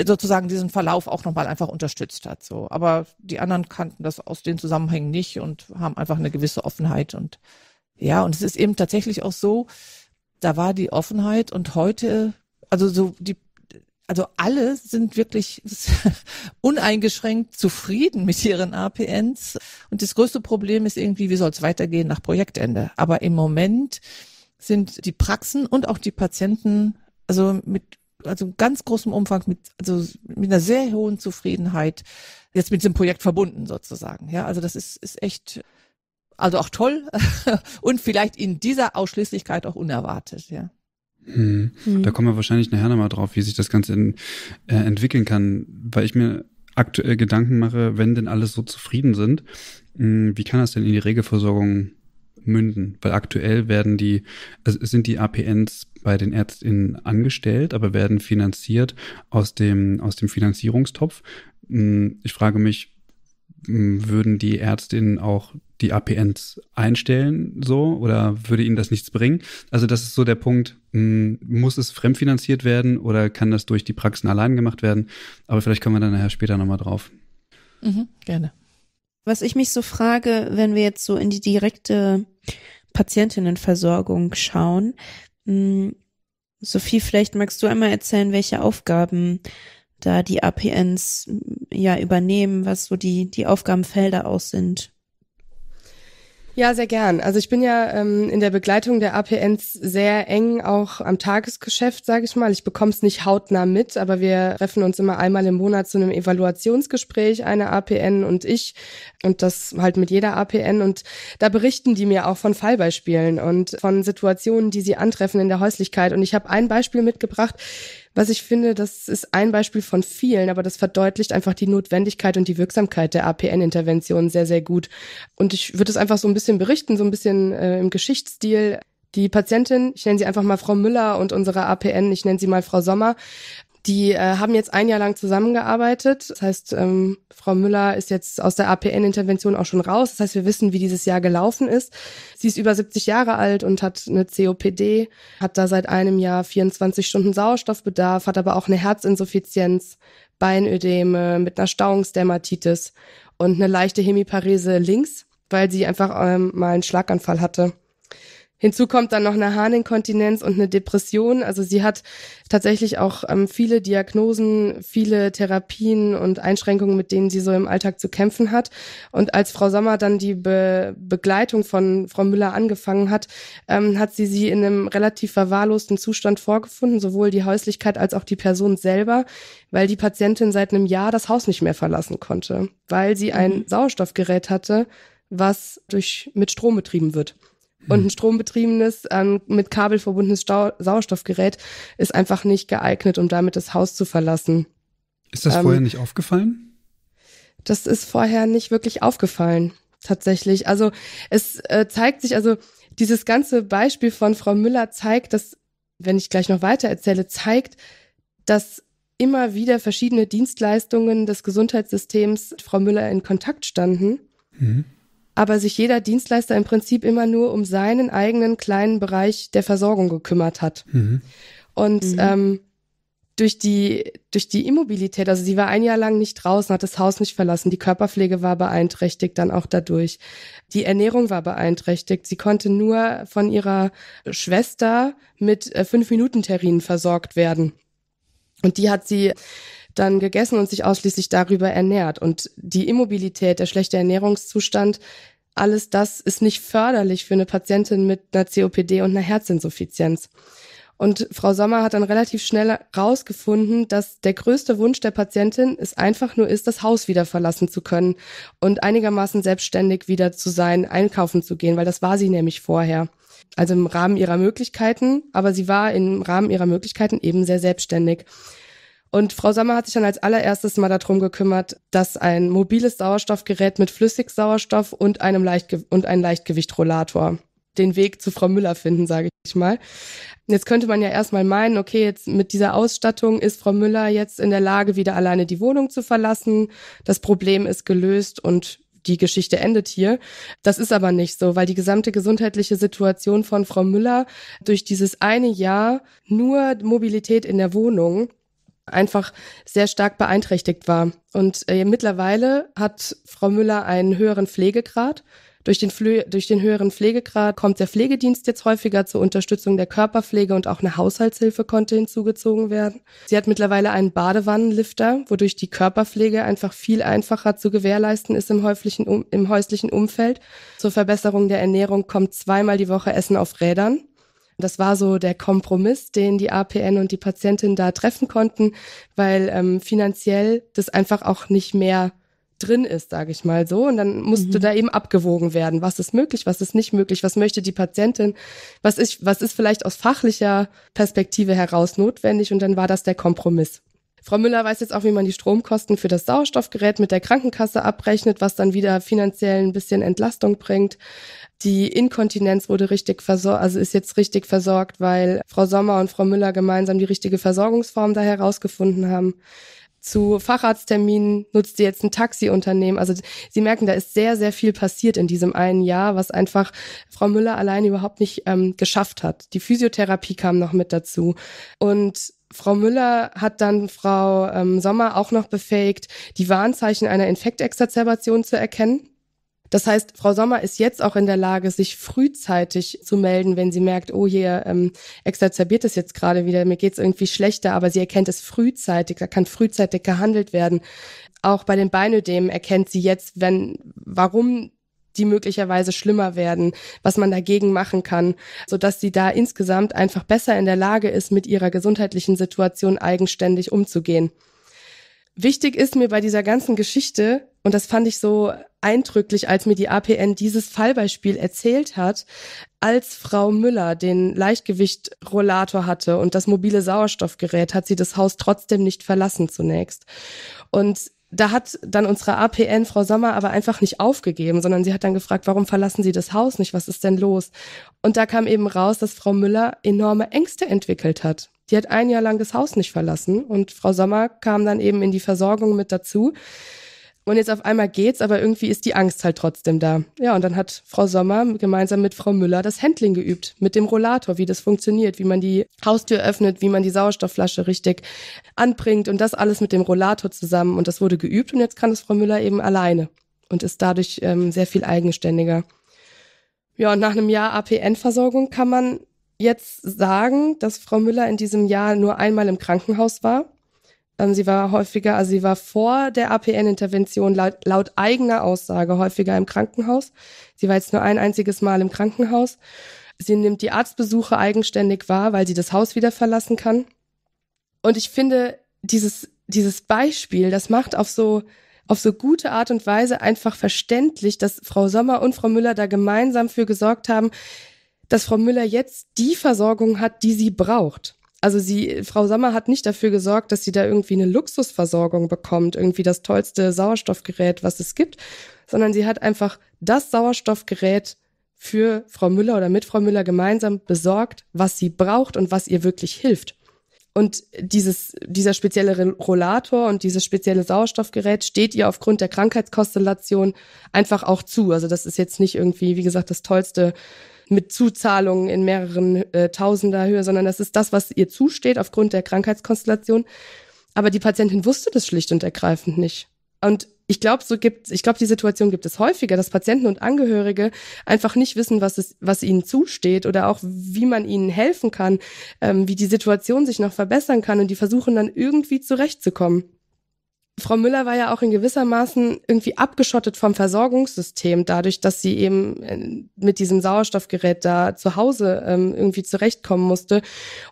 sozusagen diesen Verlauf auch nochmal einfach unterstützt hat. So. Aber die anderen kannten das aus den Zusammenhängen nicht und haben einfach eine gewisse Offenheit. Und ja, und es ist eben tatsächlich auch so, da war die Offenheit und heute, also so die, also alle sind wirklich uneingeschränkt zufrieden mit ihren APNs. Und das größte Problem ist irgendwie, wie soll es weitergehen nach Projektende? Aber im Moment sind die Praxen und auch die Patienten also mit ganz großem Umfang, mit einer sehr hohen Zufriedenheit jetzt mit diesem Projekt verbunden sozusagen. Ja, also das ist echt, also auch toll und vielleicht in dieser Ausschließlichkeit auch unerwartet, ja. Hm. Hm. Da kommen wir wahrscheinlich nachher nochmal drauf, wie sich das Ganze entwickeln kann, weil ich mir aktuell Gedanken mache, wenn denn alle so zufrieden sind, wie kann das denn in die Regelversorgung münden? Weil aktuell sind die APNs bei den ÄrztInnen angestellt, aber werden finanziert aus dem Finanzierungstopf. Ich frage mich, würden die ÄrztInnen auch die APNs einstellen so oder würde ihnen das nichts bringen? Also das ist so der Punkt, muss es fremdfinanziert werden oder kann das durch die Praxen allein gemacht werden? Aber vielleicht kommen wir dann nachher später nochmal drauf. Mhm, gerne. Was ich mich so frage, wenn wir jetzt so in die direkte Patientinnenversorgung schauen, Sophie, vielleicht magst du einmal erzählen, welche Aufgaben da die APNs ja übernehmen, was so die Aufgabenfelder auch sind. Ja, sehr gern. Also ich bin ja in der Begleitung der APNs sehr eng auch am Tagesgeschäft, sage ich mal. Ich bekomme es nicht hautnah mit, aber wir treffen uns immer einmal im Monat zu einem Evaluationsgespräch, eine APN und ich und das halt mit jeder APN. Und da berichten die mir auch von Fallbeispielen und von Situationen, die sie antreffen in der Häuslichkeit. Und ich habe ein Beispiel mitgebracht, was ich finde, das ist ein Beispiel von vielen, aber das verdeutlicht einfach die Notwendigkeit und die Wirksamkeit der APN-Intervention sehr, sehr gut. Und ich würde es einfach so ein bisschen berichten, so ein bisschen im Geschichtsstil. Die Patientin, ich nenne sie einfach mal Frau Müller und unsere APN, ich nenne sie mal Frau Sommer, die haben jetzt ein Jahr lang zusammengearbeitet. Das heißt, Frau Müller ist jetzt aus der APN-Intervention auch schon raus. Das heißt, wir wissen, wie dieses Jahr gelaufen ist. Sie ist über 70 Jahre alt und hat eine COPD, hat da seit einem Jahr 24 Stunden Sauerstoffbedarf, hat aber auch eine Herzinsuffizienz, Beinödeme mit einer Stauungsdermatitis und eine leichte Hemiparese links, weil sie einfach mal einen Schlaganfall hatte. Hinzu kommt dann noch eine Harninkontinenz und eine Depression. Also sie hat tatsächlich auch viele Diagnosen, viele Therapien und Einschränkungen, mit denen sie so im Alltag zu kämpfen hat. Und als Frau Sommer dann die Begleitung von Frau Müller angefangen hat, hat sie in einem relativ verwahrlosten Zustand vorgefunden, sowohl die Häuslichkeit als auch die Person selber, weil die Patientin seit einem Jahr das Haus nicht mehr verlassen konnte, weil sie ein Sauerstoffgerät hatte, was mit Strom betrieben wird. Und ein strombetriebenes, mit Kabel verbundenes Sauerstoffgerät ist einfach nicht geeignet, um damit das Haus zu verlassen. Ist das vorher nicht aufgefallen? Das ist vorher nicht wirklich aufgefallen, tatsächlich. Also es zeigt sich, also dieses ganze Beispiel von Frau Müller zeigt, dass, wenn ich gleich noch weiter erzähle, zeigt, dass immer wieder verschiedene Dienstleistungen des Gesundheitssystems mit Frau Müller in Kontakt standen. Mhm. Aber sich jeder Dienstleister im Prinzip immer nur um seinen eigenen kleinen Bereich der Versorgung gekümmert hat. Mhm. Und durch die Immobilität, also sie war ein Jahr lang nicht draußen, hat das Haus nicht verlassen, die Körperpflege war beeinträchtigt dann auch dadurch, die Ernährung war beeinträchtigt, sie konnte nur von ihrer Schwester mit 5-Minuten-Terrinen versorgt werden. Und die hat sie dann gegessen und sich ausschließlich darüber ernährt. Und die Immobilität, der schlechte Ernährungszustand, alles das ist nicht förderlich für eine Patientin mit einer COPD und einer Herzinsuffizienz. Und Frau Sommer hat dann relativ schnell rausgefunden, dass der größte Wunsch der Patientin es einfach nur ist, das Haus wieder verlassen zu können und einigermaßen selbstständig wieder zu sein, einkaufen zu gehen, weil das war sie nämlich vorher. Also im Rahmen ihrer Möglichkeiten, aber sie war im Rahmen ihrer Möglichkeiten eben sehr selbstständig. Und Frau Sommer hat sich dann als allererstes mal darum gekümmert, dass ein mobiles Sauerstoffgerät mit Flüssigsauerstoff und einem Leichtgewichtrollator den Weg zu Frau Müller finden, sage ich mal. Jetzt könnte man ja erstmal meinen, okay, jetzt mit dieser Ausstattung ist Frau Müller jetzt in der Lage, wieder alleine die Wohnung zu verlassen. Das Problem ist gelöst und die Geschichte endet hier. Das ist aber nicht so, weil die gesamte gesundheitliche Situation von Frau Müller durch dieses eine Jahr nur Mobilität in der Wohnung einfach sehr stark beeinträchtigt war. Und mittlerweile hat Frau Müller einen höheren Pflegegrad. Durch den höheren Pflegegrad kommt der Pflegedienst jetzt häufiger zur Unterstützung der Körperpflege und auch eine Haushaltshilfe konnte hinzugezogen werden. Sie hat mittlerweile einen Badewannenlifter, wodurch die Körperpflege einfach viel einfacher zu gewährleisten ist im häuslichen Umfeld. Zur Verbesserung der Ernährung kommt 2-mal die Woche Essen auf Rädern. Das war so der Kompromiss, den die APN und die Patientin da treffen konnten, weil finanziell das einfach auch nicht mehr drin ist, sage ich mal so. Und dann musste da eben abgewogen werden, was ist möglich, was ist nicht möglich, was möchte die Patientin, was ist vielleicht aus fachlicher Perspektive heraus notwendig. Und dann war das der Kompromiss. Frau Müller weiß jetzt auch, wie man die Stromkosten für das Sauerstoffgerät mit der Krankenkasse abrechnet, was dann wieder finanziell ein bisschen Entlastung bringt. Die Inkontinenz wurde ist jetzt richtig versorgt, weil Frau Sommer und Frau Müller gemeinsam die richtige Versorgungsform da herausgefunden haben. Zu Facharztterminen nutzt sie jetzt ein Taxiunternehmen. Also Sie merken, da ist sehr, sehr viel passiert in diesem einen Jahr, was einfach Frau Müller allein überhaupt nicht geschafft hat. Die Physiotherapie kam noch mit dazu. Und Frau Müller hat dann Frau Sommer auch noch befähigt, die Warnzeichen einer Infektexazerbation zu erkennen. Das heißt, Frau Sommer ist jetzt auch in der Lage, sich frühzeitig zu melden, wenn sie merkt, oh, hier exazerbiert es jetzt gerade wieder, mir geht's irgendwie schlechter, aber sie erkennt es frühzeitig, da kann frühzeitig gehandelt werden. Auch bei den Beinödemen erkennt sie jetzt, warum die möglicherweise schlimmer werden, was man dagegen machen kann, sodass sie da insgesamt einfach besser in der Lage ist, mit ihrer gesundheitlichen Situation eigenständig umzugehen. Wichtig ist mir bei dieser ganzen Geschichte, und das fand ich so eindrücklich, als mir die APN dieses Fallbeispiel erzählt hat, als Frau Müller den Leichtgewichtrollator hatte und das mobile Sauerstoffgerät, hat sie das Haus trotzdem nicht verlassen zunächst. Und da hat dann unsere APN, Frau Sommer, aber einfach nicht aufgegeben, sondern sie hat dann gefragt, warum verlassen Sie das Haus nicht, was ist denn los? Und da kam eben raus, dass Frau Müller enorme Ängste entwickelt hat. Die hat ein Jahr lang das Haus nicht verlassen und Frau Sommer kam dann eben in die Versorgung mit dazu. Und jetzt auf einmal geht's, aber irgendwie ist die Angst halt trotzdem da. Ja, und dann hat Frau Sommer gemeinsam mit Frau Müller das Handling geübt mit dem Rollator, wie das funktioniert, wie man die Haustür öffnet, wie man die Sauerstoffflasche richtig anbringt und das alles mit dem Rollator zusammen. Und das wurde geübt und jetzt kann das Frau Müller eben alleine und ist dadurch sehr viel eigenständiger. Ja, und nach einem Jahr APN-Versorgung kann man jetzt sagen, dass Frau Müller in diesem Jahr nur einmal im Krankenhaus war. Sie war vor der APN-Intervention laut eigener Aussage häufiger im Krankenhaus. Sie war jetzt nur ein einziges Mal im Krankenhaus. Sie nimmt die Arztbesuche eigenständig wahr, weil sie das Haus wieder verlassen kann. Und ich finde, dieses Beispiel, das macht auf so gute Art und Weise einfach verständlich, dass Frau Sommer und Frau Müller da gemeinsam für gesorgt haben, dass Frau Müller jetzt die Versorgung hat, die sie braucht. Also Frau Sommer hat nicht dafür gesorgt, dass sie da irgendwie eine Luxusversorgung bekommt, irgendwie das tollste Sauerstoffgerät, was es gibt, sondern sie hat einfach das Sauerstoffgerät für Frau Müller oder mit Frau Müller gemeinsam besorgt, was sie braucht und was ihr wirklich hilft. Und dieser spezielle Rollator und dieses spezielle Sauerstoffgerät steht ihr aufgrund der Krankheitskonstellation einfach auch zu. Also das ist jetzt nicht irgendwie, wie gesagt, das Tollste mit Zuzahlungen in mehreren Tausender Höhe, sondern das ist das, was ihr zusteht aufgrund der Krankheitskonstellation. Aber die Patientin wusste das schlicht und ergreifend nicht. Und ich glaube, die Situation gibt es häufiger, dass Patienten und Angehörige einfach nicht wissen, was ihnen zusteht oder auch wie man ihnen helfen kann, wie die Situation sich noch verbessern kann, und die versuchen dann irgendwie zurechtzukommen. Frau Müller war ja auch in gewissermaßen irgendwie abgeschottet vom Versorgungssystem, dadurch, dass sie eben mit diesem Sauerstoffgerät da zu Hause irgendwie zurechtkommen musste.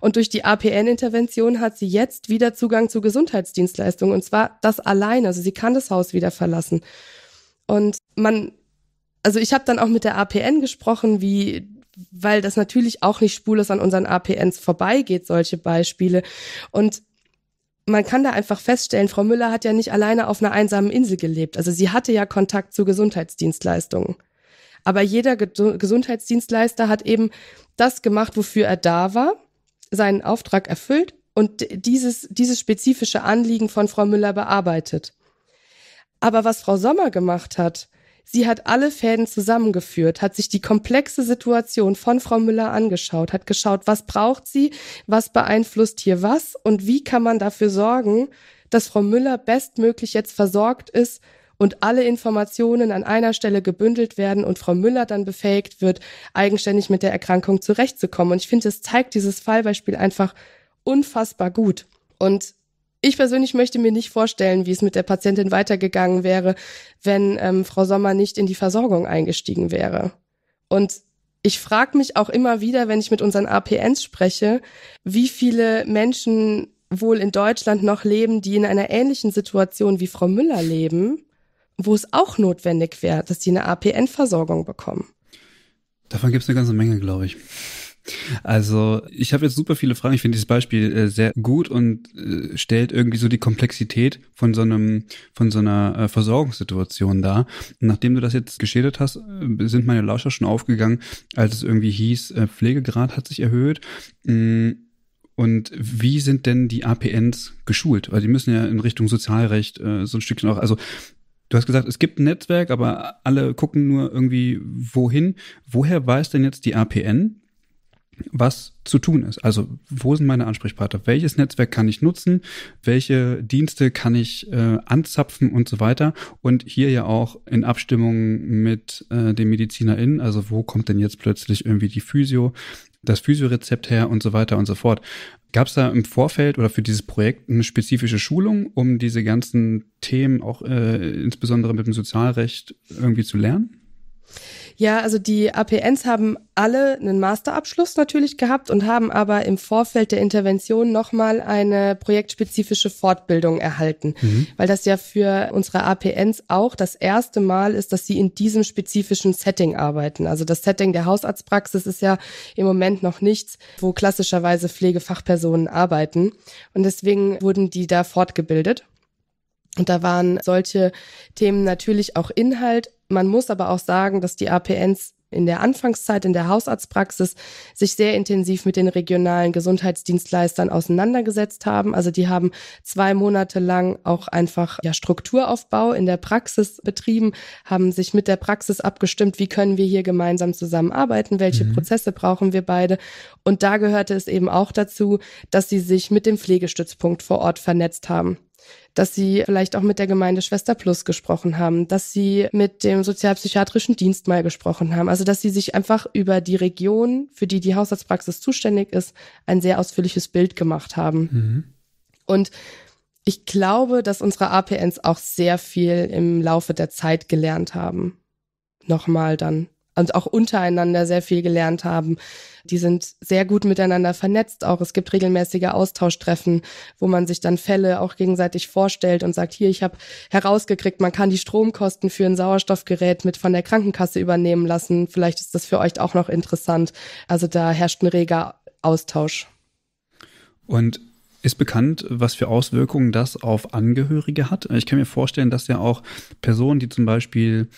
Und durch die APN-Intervention hat sie jetzt wieder Zugang zu Gesundheitsdienstleistungen, und zwar das alleine. Also sie kann das Haus wieder verlassen. Und ich habe dann auch mit der APN gesprochen, weil das natürlich auch nicht spurlos an unseren APNs vorbeigeht, solche Beispiele. Und man kann da einfach feststellen, Frau Müller hat ja nicht alleine auf einer einsamen Insel gelebt. Also sie hatte ja Kontakt zu Gesundheitsdienstleistungen. Aber jeder Gesundheitsdienstleister hat eben das gemacht, wofür er da war, seinen Auftrag erfüllt und dieses spezifische Anliegen von Frau Müller bearbeitet. Aber was Frau Sommer gemacht hat, sie hat alle Fäden zusammengeführt, hat sich die komplexe Situation von Frau Müller angeschaut, hat geschaut, was braucht sie, was beeinflusst hier was und wie kann man dafür sorgen, dass Frau Müller bestmöglich jetzt versorgt ist und alle Informationen an einer Stelle gebündelt werden und Frau Müller dann befähigt wird, eigenständig mit der Erkrankung zurechtzukommen. Und ich finde, das zeigt dieses Fallbeispiel einfach unfassbar gut. Und ich persönlich möchte mir nicht vorstellen, wie es mit der Patientin weitergegangen wäre, wenn Frau Sommer nicht in die Versorgung eingestiegen wäre. Und ich frage mich auch immer wieder, wenn ich mit unseren APNs spreche, wie viele Menschen wohl in Deutschland noch leben, die in einer ähnlichen Situation wie Frau Müller leben, wo es auch notwendig wäre, dass sie eine APN-Versorgung bekommen. Davon gibt es eine ganze Menge, glaube ich. Also ich habe jetzt super viele Fragen. Ich finde dieses Beispiel sehr gut und stellt irgendwie so die Komplexität von so einer Versorgungssituation dar. Und nachdem du das jetzt geschildert hast, sind meine Lauscher schon aufgegangen, als es irgendwie hieß, Pflegegrad hat sich erhöht. Und wie sind denn die APNs geschult? Weil die müssen ja in Richtung Sozialrecht so ein Stückchen auch, also du hast gesagt, es gibt ein Netzwerk, aber alle gucken nur irgendwie wohin. Woher weiß denn jetzt die APN, was zu tun ist? Also wo sind meine Ansprechpartner? Welches Netzwerk kann ich nutzen? Welche Dienste kann ich anzapfen und so weiter? Und hier ja auch in Abstimmung mit den MedizinerInnen, also wo kommt denn jetzt plötzlich irgendwie das Physio-Rezept her und so weiter und so fort. Gab es da im Vorfeld oder für dieses Projekt eine spezifische Schulung, um diese ganzen Themen auch insbesondere mit dem Sozialrecht irgendwie zu lernen? Ja, also die APNs haben alle einen Masterabschluss natürlich gehabt und haben aber im Vorfeld der Intervention nochmal eine projektspezifische Fortbildung erhalten, weil das ja für unsere APNs auch das erste Mal ist, dass sie in diesem spezifischen Setting arbeiten. Also das Setting der Hausarztpraxis ist ja im Moment noch nichts, wo klassischerweise Pflegefachpersonen arbeiten, und deswegen wurden die da fortgebildet. Und da waren solche Themen natürlich auch Inhalt. Man muss aber auch sagen, dass die APNs in der Anfangszeit in der Hausarztpraxis sich sehr intensiv mit den regionalen Gesundheitsdienstleistern auseinandergesetzt haben. Also die haben 2 Monate lang auch einfach Strukturaufbau in der Praxis betrieben, haben sich mit der Praxis abgestimmt, wie können wir hier gemeinsam zusammenarbeiten, welche Prozesse brauchen wir beide. Und da gehörte es eben auch dazu, dass sie sich mit dem Pflegestützpunkt vor Ort vernetzt haben, dass sie vielleicht auch mit der Gemeinde Schwester Plus gesprochen haben, dass sie mit dem sozialpsychiatrischen Dienst mal gesprochen haben. Also dass sie sich einfach über die Region, für die die Hausarztpraxis zuständig ist, ein sehr ausführliches Bild gemacht haben. Und ich glaube, dass unsere APNs auch sehr viel im Laufe der Zeit gelernt haben. Nochmal dann. Und auch untereinander sehr viel gelernt haben. Die sind sehr gut miteinander vernetzt auch. Es gibt regelmäßige Austauschtreffen, wo man sich dann Fälle auch gegenseitig vorstellt und sagt, hier, ich habe herausgekriegt, man kann die Stromkosten für ein Sauerstoffgerät mit von der Krankenkasse übernehmen lassen. Vielleicht ist das für euch auch noch interessant. Also da herrscht ein reger Austausch. Und ist bekannt, was für Auswirkungen das auf Angehörige hat? Ich kann mir vorstellen, dass ja auch Personen, die zum Beispiel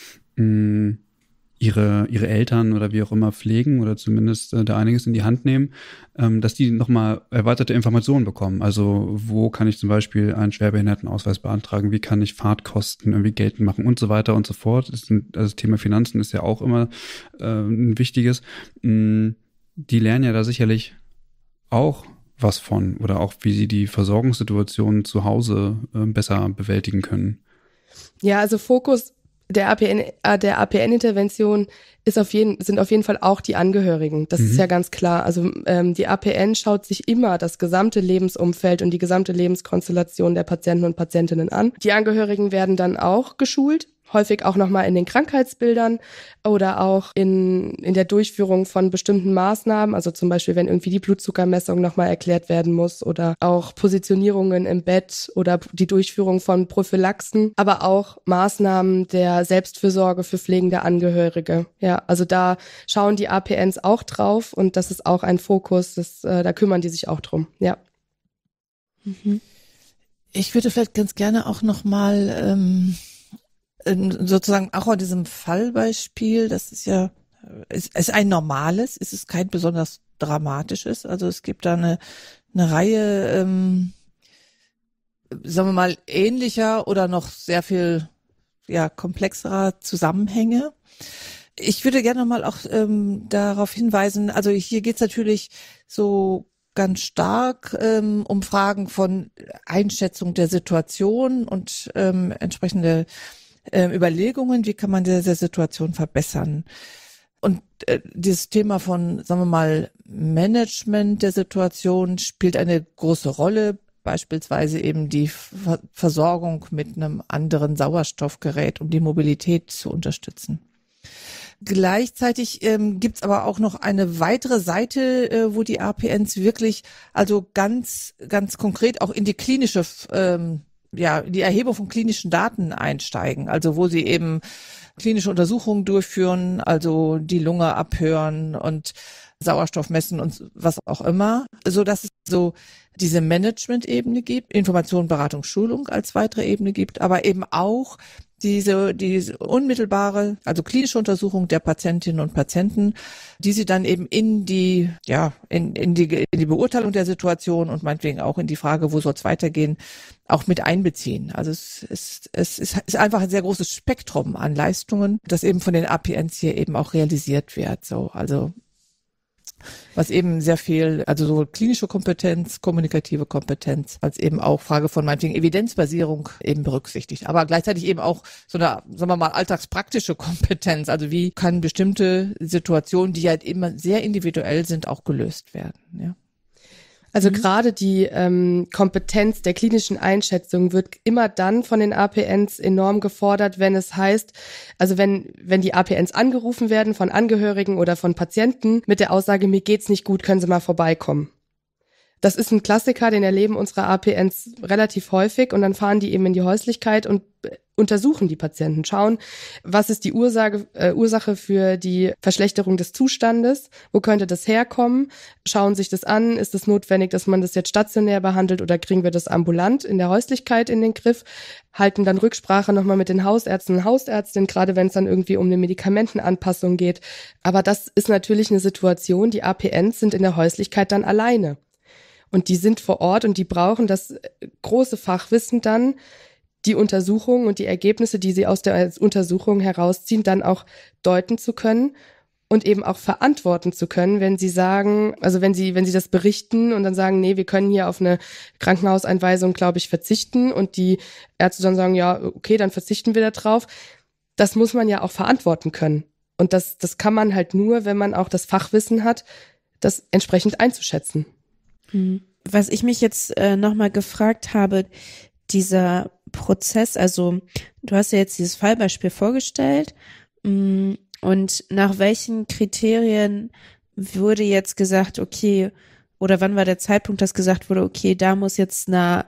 ihre Eltern oder wie auch immer pflegen oder zumindest da einiges in die Hand nehmen, dass die nochmal erweiterte Informationen bekommen. Also wo kann ich zum Beispiel einen Schwerbehindertenausweis beantragen, wie kann ich Fahrtkosten irgendwie geltend machen und so weiter und so fort. Das Thema Finanzen ist ja auch immer ein wichtiges. Die lernen ja da sicherlich auch was von oder auch wie sie die Versorgungssituation zu Hause besser bewältigen können. Ja, also Fokus der APN-Intervention sind auf jeden Fall auch die Angehörigen. Das ist ja ganz klar. Also die APN schaut sich immer das gesamte Lebensumfeld und die gesamte Lebenskonstellation der Patienten und Patientinnen an. Die Angehörigen werden dann auch geschult, häufig auch nochmal in den Krankheitsbildern oder auch in der Durchführung von bestimmten Maßnahmen. Also zum Beispiel, wenn irgendwie die Blutzuckermessung nochmal erklärt werden muss oder auch Positionierungen im Bett oder die Durchführung von Prophylaxen, aber auch Maßnahmen der Selbstfürsorge für pflegende Angehörige. Ja, also da schauen die APNs auch drauf und das ist auch ein Fokus, da kümmern die sich auch drum. Ja. Ich würde vielleicht ganz gerne auch nochmal sozusagen auch an diesem Fallbeispiel, das ist ja, ist ein normales, ist es kein besonders dramatisches, also es gibt da eine Reihe, sagen wir mal, ähnlicher oder noch sehr viel, ja, komplexerer Zusammenhänge. Ich würde gerne nochmal auch darauf hinweisen, also hier geht's natürlich so ganz stark um Fragen von Einschätzung der Situation und entsprechende Überlegungen, wie kann man diese Situation verbessern? Und dieses Thema von, sagen wir mal, Management der Situation spielt eine große Rolle, beispielsweise eben die Versorgung mit einem anderen Sauerstoffgerät, um die Mobilität zu unterstützen. Gleichzeitig gibt's aber auch noch eine weitere Seite, wo die APNs wirklich also ganz, ganz konkret auch in die klinische die Erhebung von klinischen Daten einsteigen, also wo sie eben klinische Untersuchungen durchführen, also die Lunge abhören und Sauerstoff messen und was auch immer, so dass es so diese Management-Ebene gibt, Information, Beratung, Schulung als weitere Ebene gibt, aber eben auch diese unmittelbare, also klinische Untersuchung der Patientinnen und Patienten, die sie dann eben in die Beurteilung der Situation und meinetwegen auch in die Frage, wo soll es weitergehen, auch mit einbeziehen. Also es ist einfach ein sehr großes Spektrum an Leistungen, das eben von den APNs hier eben auch realisiert wird. So, also was eben sehr viel, also sowohl klinische Kompetenz, kommunikative Kompetenz, als eben auch Frage von meinetwegen Evidenzbasierung eben berücksichtigt. Aber gleichzeitig eben auch so eine, sagen wir mal, alltagspraktische Kompetenz. Also wie kann bestimmte Situationen, die halt immer sehr individuell sind, auch gelöst werden, ja. Also gerade die Kompetenz der klinischen Einschätzung wird immer dann von den APNs enorm gefordert, wenn es heißt, also wenn die APNs angerufen werden von Angehörigen oder von Patienten mit der Aussage, mir geht's nicht gut, können Sie mal vorbeikommen. Das ist ein Klassiker, den erleben unsere APNs relativ häufig und dann fahren die eben in die Häuslichkeit und untersuchen die Patienten, schauen, was ist die Ursache für die Verschlechterung des Zustandes, wo könnte das herkommen, schauen sich das an, ist es notwendig, dass man das jetzt stationär behandelt oder kriegen wir das ambulant in der Häuslichkeit in den Griff, halten dann Rücksprache nochmal mit den Hausärzten und Hausärztinnen, gerade wenn es dann irgendwie um eine Medikamentenanpassung geht. Aber das ist natürlich eine Situation, die APNs sind in der Häuslichkeit dann alleine. Und die sind vor Ort und die brauchen das große Fachwissen dann, die Untersuchungen und die Ergebnisse, die sie aus der Untersuchung herausziehen, dann auch deuten zu können und eben auch verantworten zu können, wenn sie sagen, also wenn sie das berichten und dann sagen, nee, wir können hier auf eine Krankenhauseinweisung, glaube ich, verzichten und die Ärzte dann sagen, ja, okay, dann verzichten wir da drauf. Das muss man ja auch verantworten können. Und das kann man halt nur, wenn man auch das Fachwissen hat, das entsprechend einzuschätzen. Was ich mich jetzt nochmal gefragt habe, dieser Prozess, also du hast ja jetzt dieses Fallbeispiel vorgestellt und nach welchen Kriterien wurde jetzt gesagt, okay, oder wann war der Zeitpunkt, dass gesagt wurde, okay, da muss jetzt eine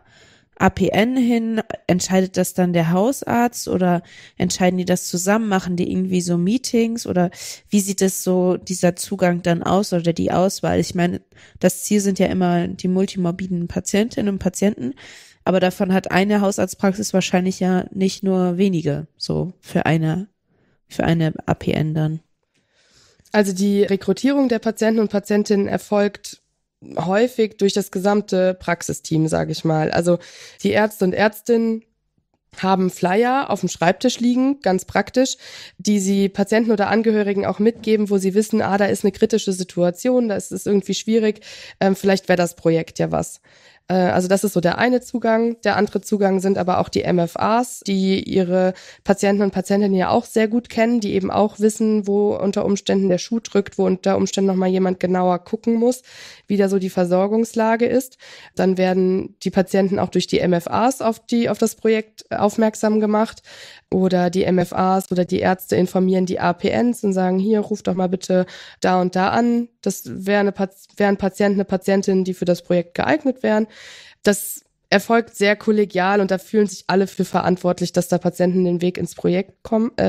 APN hin, entscheidet das dann der Hausarzt oder entscheiden die das zusammen, machen die irgendwie so Meetings oder wie sieht es so dieser Zugang dann aus oder die Auswahl? Ich meine, das Ziel sind ja immer die multimorbiden Patientinnen und Patienten, aber davon hat eine Hausarztpraxis wahrscheinlich ja nicht nur wenige, so für eine für eine APN dann? Also die Rekrutierung der Patienten und Patientinnen erfolgt häufig durch das gesamte Praxisteam, sage ich mal. Also die Ärzte und Ärztinnen haben Flyer auf dem Schreibtisch liegen, ganz praktisch, die sie Patienten oder Angehörigen auch mitgeben, wo sie wissen, da ist eine kritische Situation, da ist es irgendwie schwierig, vielleicht wäre das Projekt ja was. Also das ist so der eine Zugang. Der andere Zugang sind aber auch die MFAs, die ihre Patienten und Patientinnen ja auch sehr gut kennen, die eben auch wissen, wo unter Umständen der Schuh drückt, wo unter Umständen nochmal jemand genauer gucken muss, wie da so die Versorgungslage ist. Dann werden die Patienten auch durch die MFAs auf das Projekt aufmerksam gemacht. Oder die MFAs oder die Ärzte informieren die APNs und sagen, hier, ruf doch mal bitte da und da an. Das wären Patienten, eine Patientin, die für das Projekt geeignet wären. Das erfolgt sehr kollegial und da fühlen sich alle für verantwortlich, dass da Patienten den Weg ins Projekt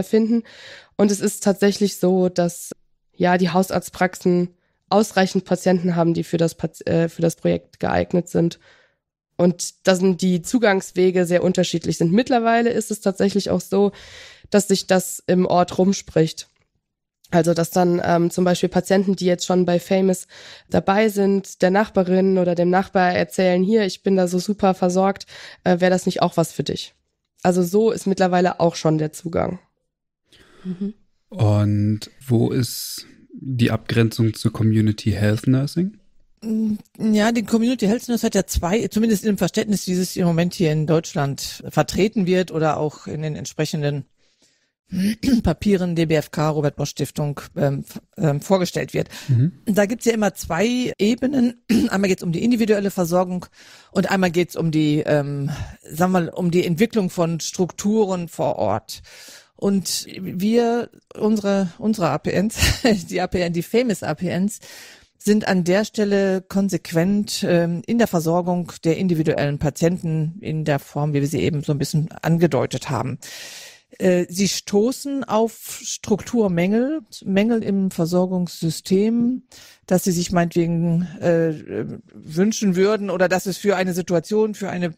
finden. Und es ist tatsächlich so, dass ja die Hausarztpraxen ausreichend Patienten haben, die für das Projekt geeignet sind. Und dass die Zugangswege sehr unterschiedlich sind. Mittlerweile ist es tatsächlich auch so, dass sich das im Ort rumspricht. Also dass dann zum Beispiel Patienten, die jetzt schon bei FAMOUS dabei sind, der Nachbarin oder dem Nachbar erzählen, hier, ich bin da so super versorgt, wäre das nicht auch was für dich? Also so ist mittlerweile auch schon der Zugang. Mhm. Und wo ist die Abgrenzung zu Community Health Nursing? Ja, die Community Health Nurse hat ja zwei, zumindest im Verständnis, wie es im Moment hier in Deutschland vertreten wird oder auch in den entsprechenden Papieren DBFK, Robert Bosch Stiftung vorgestellt wird. Mhm. Da gibt's ja immer zwei Ebenen. Einmal geht's um die individuelle Versorgung und einmal geht's um die, sagen wir mal, um die Entwicklung von Strukturen vor Ort. Und wir, unsere APNs, die FAMOUS APNs, sind an der Stelle konsequent in der Versorgung der individuellen Patienten in der Form, wie wir sie eben so ein bisschen angedeutet haben. Sie stoßen auf Strukturmängel, Mängel im Versorgungssystem, dass sie sich meinetwegen wünschen würden oder dass es für eine Situation, für eine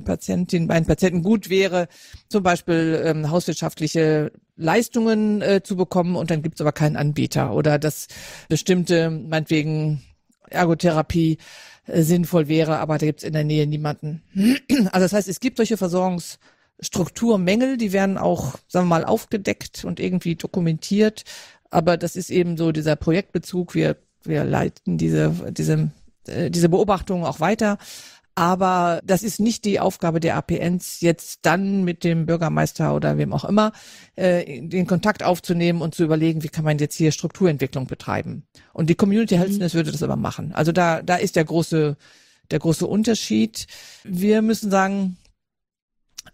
Patientin, einen Patienten gut wäre, zum Beispiel hauswirtschaftliche Leistungen zu bekommen und dann gibt es aber keinen Anbieter oder dass bestimmte, meinetwegen Ergotherapie sinnvoll wäre, aber da gibt es in der Nähe niemanden. Also das heißt, es gibt solche Versorgungsstrukturmängel, die werden auch, sagen wir mal, aufgedeckt und irgendwie dokumentiert. Aber das ist eben so dieser Projektbezug. Wir leiten diese Beobachtungen auch weiter. Aber das ist nicht die Aufgabe der APNs, jetzt dann mit dem Bürgermeister oder wem auch immer den Kontakt aufzunehmen und zu überlegen, wie kann man jetzt hier Strukturentwicklung betreiben. Und die Community Health Nurse würde das aber machen. Also da ist der große Unterschied. Wir müssen sagen,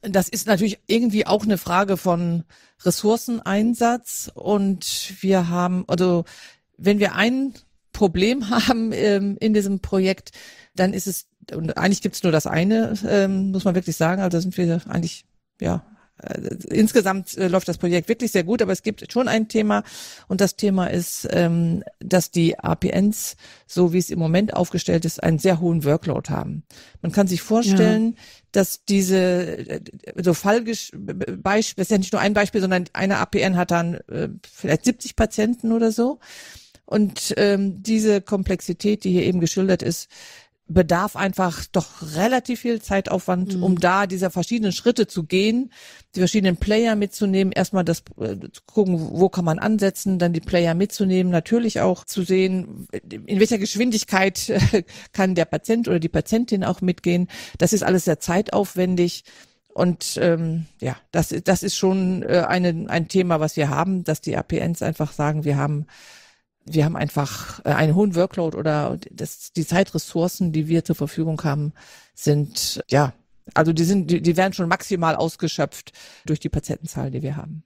das ist natürlich irgendwie auch eine Frage von Ressourceneinsatz und wir haben, also wenn wir ein Problem haben in diesem Projekt, dann ist es, und eigentlich gibt's nur das eine, muss man wirklich sagen, also da sind wir eigentlich, ja, insgesamt läuft das Projekt wirklich sehr gut, aber es gibt schon ein Thema und das Thema ist, dass die APNs, so wie es im Moment aufgestellt ist, einen sehr hohen Workload haben. Man kann sich vorstellen, ja, dass diese so Fallbeispiele, das ist ja nicht nur ein Beispiel, sondern eine APN hat dann vielleicht 70 Patienten oder so und diese Komplexität, die hier eben geschildert ist, bedarf einfach doch relativ viel Zeitaufwand, um da diese verschiedenen Schritte zu gehen, die verschiedenen Player mitzunehmen, erstmal das zu gucken, wo kann man ansetzen, dann die Player mitzunehmen, natürlich auch zu sehen, in welcher Geschwindigkeit kann der Patient oder die Patientin auch mitgehen. Das ist alles sehr zeitaufwendig und ja, das ist schon ein Thema, was wir haben, dass die APNs einfach sagen, wir haben einfach einen hohen Workload oder die Zeitressourcen, die wir zur Verfügung haben, sind, ja, also die werden schon maximal ausgeschöpft durch die Patientenzahl, die wir haben.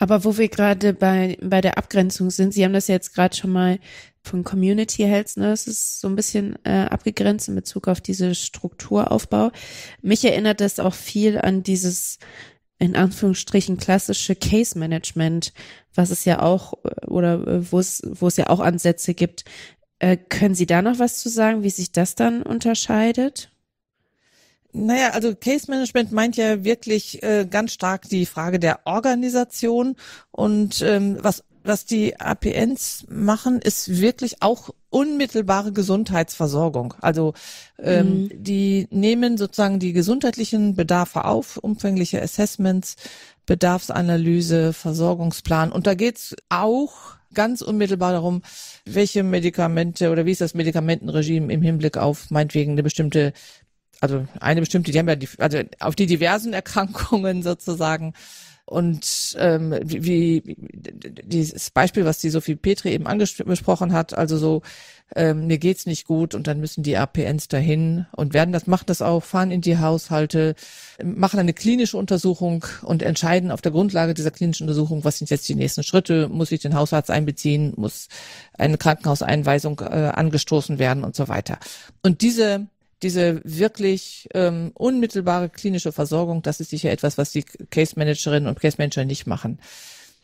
Aber wo wir gerade bei der Abgrenzung sind, Sie haben das ja jetzt gerade schon mal von Community Health Nurses so ein bisschen abgegrenzt in Bezug auf diese Strukturaufbau. Mich erinnert das auch viel an dieses, in Anführungsstrichen, klassische Case Management, was es ja auch, oder wo es ja auch Ansätze gibt. Können Sie da noch was zu sagen, wie sich das dann unterscheidet? Naja, also Case Management meint ja wirklich ganz stark die Frage der Organisation. Und was die APNs machen, ist wirklich auch unmittelbare Gesundheitsversorgung. Also die nehmen sozusagen die gesundheitlichen Bedarfe auf, umfängliche Assessments, Bedarfsanalyse, Versorgungsplan. Und da geht's auch ganz unmittelbar darum, welche Medikamente oder wie ist das Medikamentenregime im Hinblick auf meinetwegen eine bestimmte, also eine bestimmte, die haben ja die, also auf die diversen Erkrankungen sozusagen. Und wie dieses Beispiel, was die Sophie Petri eben angesprochen hat, also so, mir geht's nicht gut und dann müssen die APNs dahin und machen das auch, fahren in die Haushalte, machen eine klinische Untersuchung und entscheiden auf der Grundlage dieser klinischen Untersuchung, was sind jetzt die nächsten Schritte, muss ich den Hausarzt einbeziehen, muss eine Krankenhauseinweisung angestoßen werden und so weiter. Und diese wirklich unmittelbare klinische Versorgung, das ist sicher etwas, was die Case-Managerinnen und Case-Manager nicht machen.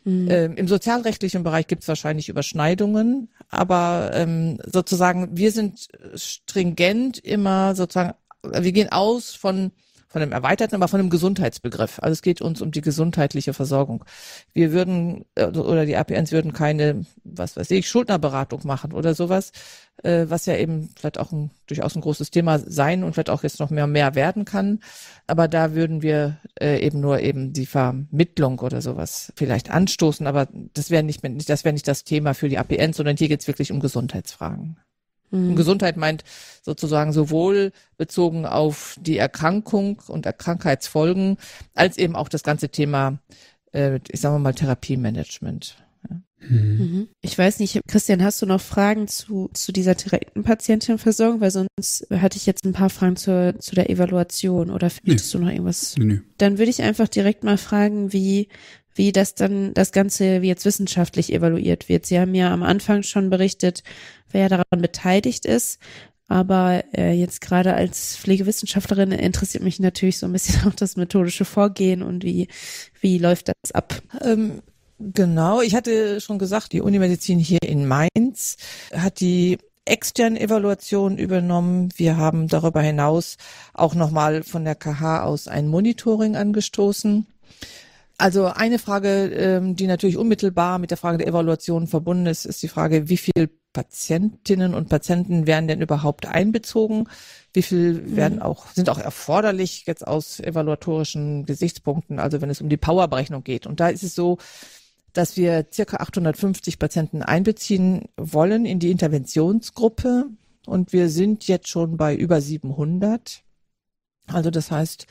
Mhm. Im sozialrechtlichen Bereich gibt es wahrscheinlich Überschneidungen, aber sozusagen wir sind stringent immer sozusagen, wir gehen aus von einem erweiterten, aber von einem Gesundheitsbegriff. Also es geht uns um die gesundheitliche Versorgung. Wir würden, oder die APNs würden keine, was weiß ich, Schuldnerberatung machen oder sowas, was ja eben vielleicht auch durchaus ein großes Thema sein und vielleicht auch jetzt noch mehr werden kann. Aber da würden wir eben nur eben die Vermittlung oder sowas vielleicht anstoßen. Aber das wäre nicht das Thema für die APNs, sondern hier geht es wirklich um Gesundheitsfragen. Und Gesundheit meint sozusagen sowohl bezogen auf die Erkrankung und Krankheitsfolgen, als eben auch das ganze Thema, ich sage mal, Therapiemanagement. Mhm. Ich weiß nicht, Christian, hast du noch Fragen zu dieser direkten Patientenversorgung? Weil sonst hatte ich jetzt ein paar Fragen zu der Evaluation oder findest du noch irgendwas? Nee. Dann würde ich einfach direkt mal fragen, wie das dann das Ganze, wie jetzt wissenschaftlich evaluiert wird. Sie haben ja am Anfang schon berichtet, wer daran beteiligt ist, aber jetzt gerade als Pflegewissenschaftlerin interessiert mich natürlich so ein bisschen auch das methodische Vorgehen und wie läuft das ab? Genau, ich hatte schon gesagt, die Unimedizin hier in Mainz hat die externe Evaluation übernommen. Wir haben darüber hinaus auch nochmal von der KH aus ein Monitoring angestoßen. Also eine Frage, die natürlich unmittelbar mit der Frage der Evaluation verbunden ist, ist die Frage, wie viele Patientinnen und Patienten werden denn überhaupt einbezogen? Wie viel sind auch erforderlich jetzt aus evaluatorischen Gesichtspunkten, also wenn es um die Powerberechnung geht? Und da ist es so, dass wir circa 850 Patienten einbeziehen wollen in die Interventionsgruppe und wir sind jetzt schon bei über 700. Also das heißt,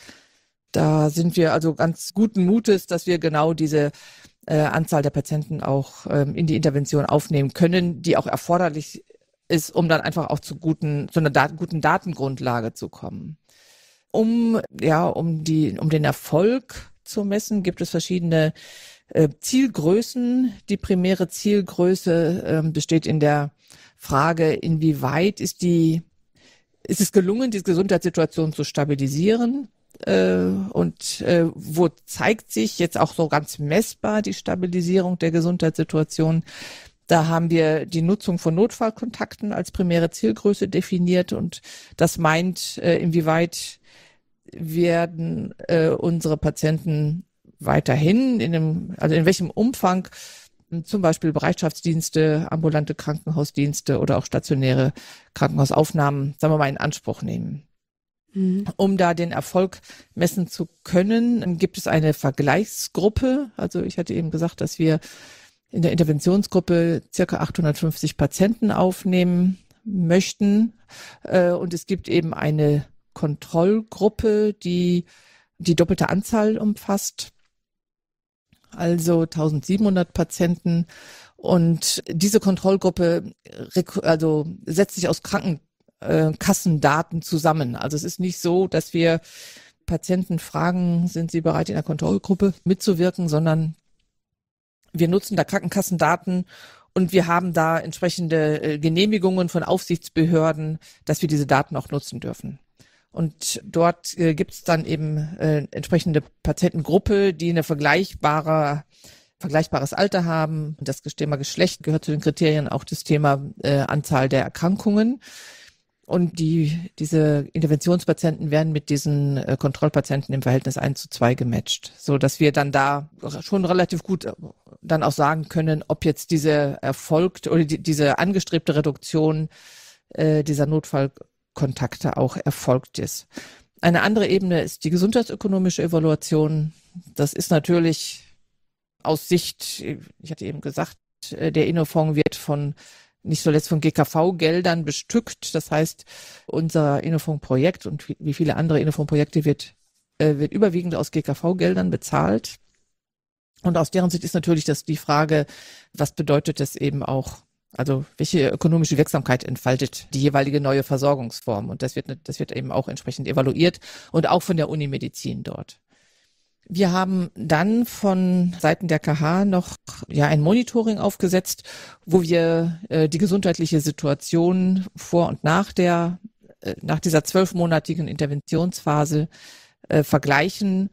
da sind wir also ganz guten Mutes, dass wir genau diese Anzahl der Patienten auch in die Intervention aufnehmen können, die auch erforderlich ist, um dann einfach auch zu einer guten Datengrundlage zu kommen. Um den Erfolg zu messen, gibt es verschiedene Zielgrößen. Die primäre Zielgröße besteht in der Frage, inwieweit ist es gelungen, die Gesundheitssituation zu stabilisieren? Und wo zeigt sich jetzt auch so ganz messbar die Stabilisierung der Gesundheitssituation? Da haben wir die Nutzung von Notfallkontakten als primäre Zielgröße definiert und das meint, inwieweit werden unsere Patienten weiterhin in welchem Umfang zum Beispiel Bereitschaftsdienste, ambulante Krankenhausdienste oder auch stationäre Krankenhausaufnahmen, sagen wir mal, in Anspruch nehmen. Um da den Erfolg messen zu können, gibt es eine Vergleichsgruppe. Also ich hatte eben gesagt, dass wir in der Interventionsgruppe circa 850 Patienten aufnehmen möchten. Und es gibt eben eine Kontrollgruppe, die die doppelte Anzahl umfasst, also 1700 Patienten. Und diese Kontrollgruppe setzt sich aus Kassendaten zusammen. Also es ist nicht so, dass wir Patienten fragen, sind sie bereit, in der Kontrollgruppe mitzuwirken, sondern wir nutzen da Krankenkassendaten und wir haben da entsprechende Genehmigungen von Aufsichtsbehörden, dass wir diese Daten auch nutzen dürfen. Und dort gibt es dann eben entsprechende Patientengruppe, die eine vergleichbares Alter haben. Das Thema Geschlecht gehört zu den Kriterien, auch das Thema Anzahl der Erkrankungen. Und diese Interventionspatienten werden mit diesen Kontrollpatienten im Verhältnis 1:2 gematcht, so dass wir dann da schon relativ gut dann auch sagen können, ob jetzt diese erfolgt oder diese angestrebte Reduktion dieser Notfallkontakte auch erfolgt ist. Eine andere Ebene ist die gesundheitsökonomische Evaluation. Das ist natürlich aus Sicht, ich hatte eben gesagt, der Innofonds wird von nicht zuletzt von GKV-Geldern bestückt. Das heißt, unser Innofonds-Projekt und wie viele andere Innofonds-Projekte wird überwiegend aus GKV-Geldern bezahlt. Und aus deren Sicht ist natürlich die Frage, was bedeutet das eben auch, also welche ökonomische Wirksamkeit entfaltet die jeweilige neue Versorgungsform? Und das wird eben auch entsprechend evaluiert und auch von der Unimedizin dort. Wir haben dann von Seiten der KH noch ein Monitoring aufgesetzt, wo wir die gesundheitliche Situation vor und nach dieser 12-monatigen Interventionsphase vergleichen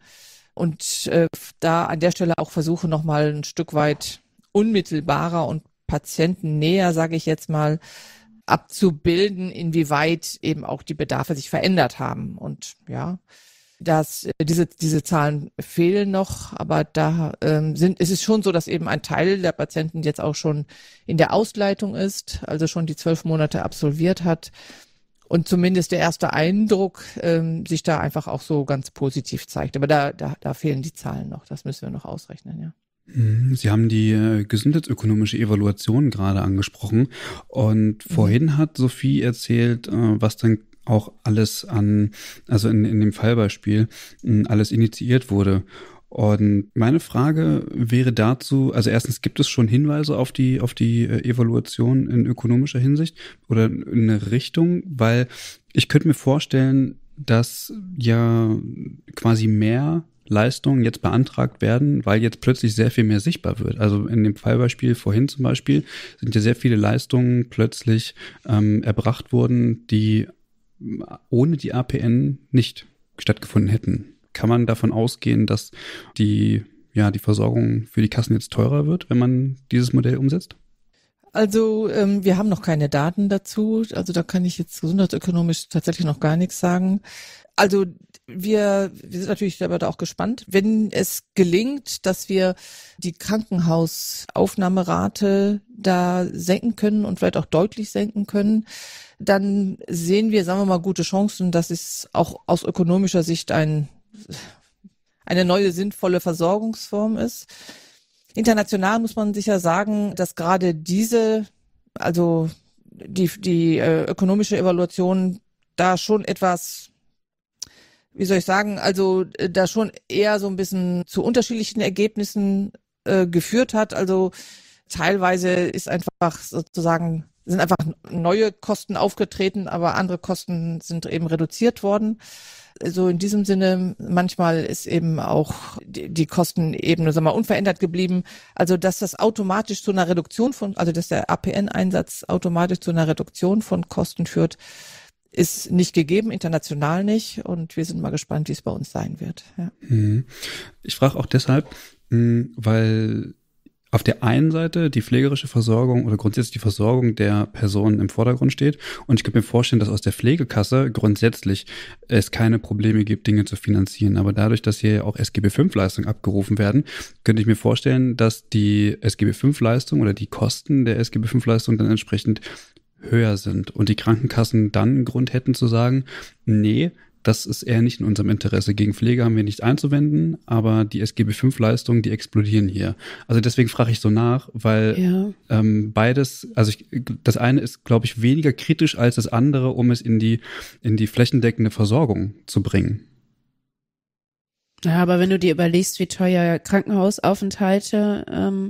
und da an der Stelle auch versuchen, nochmal ein Stück weit unmittelbarer und patientennäher, sage ich jetzt mal, abzubilden, inwieweit eben auch die Bedarfe sich verändert haben. Und ja, diese Zahlen fehlen noch, aber es ist schon so, dass eben ein Teil der Patienten jetzt auch schon in der Ausleitung ist, also schon die 12 Monate absolviert hat und zumindest der erste Eindruck sich da einfach auch so ganz positiv zeigt. Aber da fehlen die Zahlen noch, das müssen wir noch ausrechnen, ja. Sie haben die gesundheitsökonomische Evaluation gerade angesprochen und vorhin hat Sophie erzählt, was dann auch alles in dem Fallbeispiel, alles initiiert wurde. Und meine Frage wäre dazu, also erstens, gibt es schon Hinweise auf die Evaluation in ökonomischer Hinsicht oder in eine Richtung? Weil ich könnte mir vorstellen, dass ja quasi mehr Leistungen jetzt beantragt werden, weil jetzt plötzlich sehr viel mehr sichtbar wird. Also in dem Fallbeispiel vorhin zum Beispiel sind ja sehr viele Leistungen plötzlich erbracht worden, die ohne die APN nicht stattgefunden hätten. Kann man davon ausgehen, dass die Versorgung für die Kassen jetzt teurer wird, wenn man dieses Modell umsetzt? Also wir haben noch keine Daten dazu. Also da kann ich jetzt gesundheitsökonomisch tatsächlich noch gar nichts sagen. Also wir sind natürlich aber da auch gespannt. Wenn es gelingt, dass wir die Krankenhausaufnahmerate da senken können und vielleicht auch deutlich senken können, dann sehen wir, sagen wir mal, gute Chancen, dass es auch aus ökonomischer Sicht eine neue sinnvolle Versorgungsform ist. International muss man sicher sagen, dass gerade die ökonomische Evaluation da schon etwas, wie soll ich sagen, also da schon eher so ein bisschen zu unterschiedlichen Ergebnissen geführt hat. Also teilweise ist einfach sozusagen, sind einfach neue Kosten aufgetreten, aber andere Kosten sind eben reduziert worden. So in diesem Sinne, manchmal ist eben auch die Kostenebene, sagen wir mal, unverändert geblieben. Also dass das automatisch zu einer Reduktion dass der APN-Einsatz automatisch zu einer Reduktion von Kosten führt, ist nicht gegeben, international nicht. Und wir sind mal gespannt, wie es bei uns sein wird. Ja. Ich frage auch deshalb, weil auf der einen Seite die pflegerische Versorgung oder grundsätzlich die Versorgung der Personen im Vordergrund steht. Und ich könnte mir vorstellen, dass aus der Pflegekasse grundsätzlich es keine Probleme gibt, Dinge zu finanzieren. Aber dadurch, dass hier ja auch SGB-5-Leistungen abgerufen werden, könnte ich mir vorstellen, dass die SGB-5-Leistung oder die Kosten der SGB-5-Leistung dann entsprechend höher sind und die Krankenkassen dann einen Grund hätten zu sagen, nee, das ist eher nicht in unserem Interesse. Gegen Pflege haben wir nichts einzuwenden, aber die SGB-5-Leistungen, die explodieren hier. Also deswegen frage ich so nach, weil beides, also das eine ist, glaube ich, weniger kritisch als das andere, um es in die flächendeckende Versorgung zu bringen. Ja, aber wenn du dir überlegst, wie teuer Krankenhausaufenthalte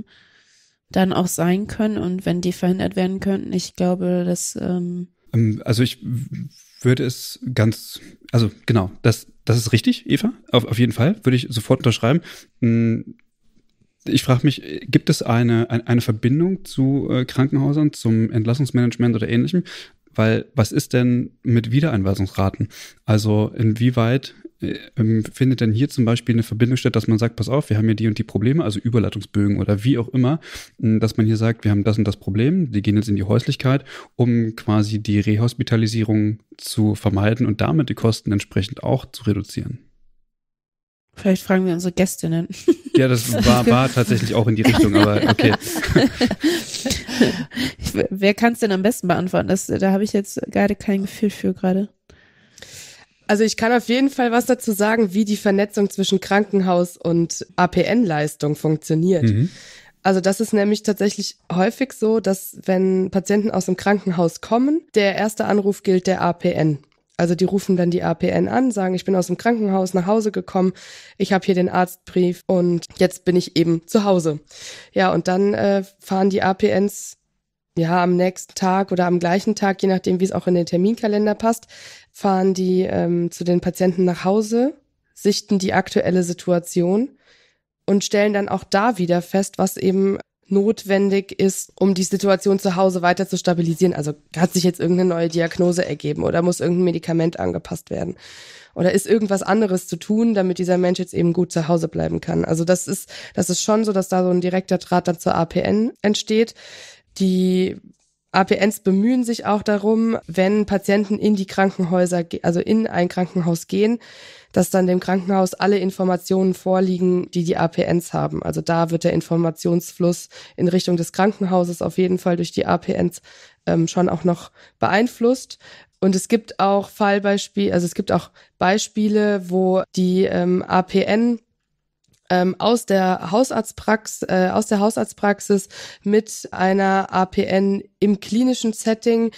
dann auch sein können und wenn die verhindert werden könnten, ich glaube, dass also ich würde es ganz, also genau, das ist richtig, Eva, auf jeden Fall, würde ich sofort unterschreiben. Ich frage mich, gibt es eine Verbindung zu Krankenhäusern, zum Entlassungsmanagement oder Ähnlichem? Weil was ist denn mit Wiedereinweisungsraten? Also inwieweit findet denn hier zum Beispiel eine Verbindung statt, dass man sagt, pass auf, wir haben hier die und die Probleme, also Überleitungsbögen oder wie auch immer, dass man hier sagt, wir haben das und das Problem, die gehen jetzt in die Häuslichkeit, um quasi die Rehospitalisierung zu vermeiden und damit die Kosten entsprechend auch zu reduzieren. Vielleicht fragen wir unsere Gästinnen. Ja, das war tatsächlich auch in die Richtung, aber okay. Wer kann es denn am besten beantworten? Da habe ich jetzt gerade kein Gefühl für gerade. Also ich kann auf jeden Fall was dazu sagen, wie die Vernetzung zwischen Krankenhaus und APN-Leistung funktioniert. Mhm. Also das ist nämlich tatsächlich häufig so, dass wenn Patienten aus dem Krankenhaus kommen, der erste Anruf gilt der APN. Also die rufen dann die APN an, sagen, ich bin aus dem Krankenhaus nach Hause gekommen, ich habe hier den Arztbrief und jetzt bin ich eben zu Hause. Ja, und dann fahren die APNs ja am nächsten Tag oder am gleichen Tag, je nachdem wie es auch in den Terminkalender passt, fahren die zu den Patienten nach Hause, sichten die aktuelle Situation und stellen dann auch da wieder fest, was eben notwendig ist, um die Situation zu Hause weiter zu stabilisieren. Also hat sich jetzt irgendeine neue Diagnose ergeben oder muss irgendein Medikament angepasst werden oder ist irgendwas anderes zu tun, damit dieser Mensch jetzt eben gut zu Hause bleiben kann. Also das ist schon so, dass da so ein direkter Draht dann zur APN entsteht. Die APNs bemühen sich auch darum, wenn Patienten in die Krankenhäuser, also in ein Krankenhaus gehen, dass dann dem Krankenhaus alle Informationen vorliegen, die die APNs haben. Also da wird der Informationsfluss in Richtung des Krankenhauses auf jeden Fall durch die APNs schon auch noch beeinflusst. Und es gibt auch Beispiele, wo die APN aus der Hausarztpraxis mit einer APN im klinischen Setting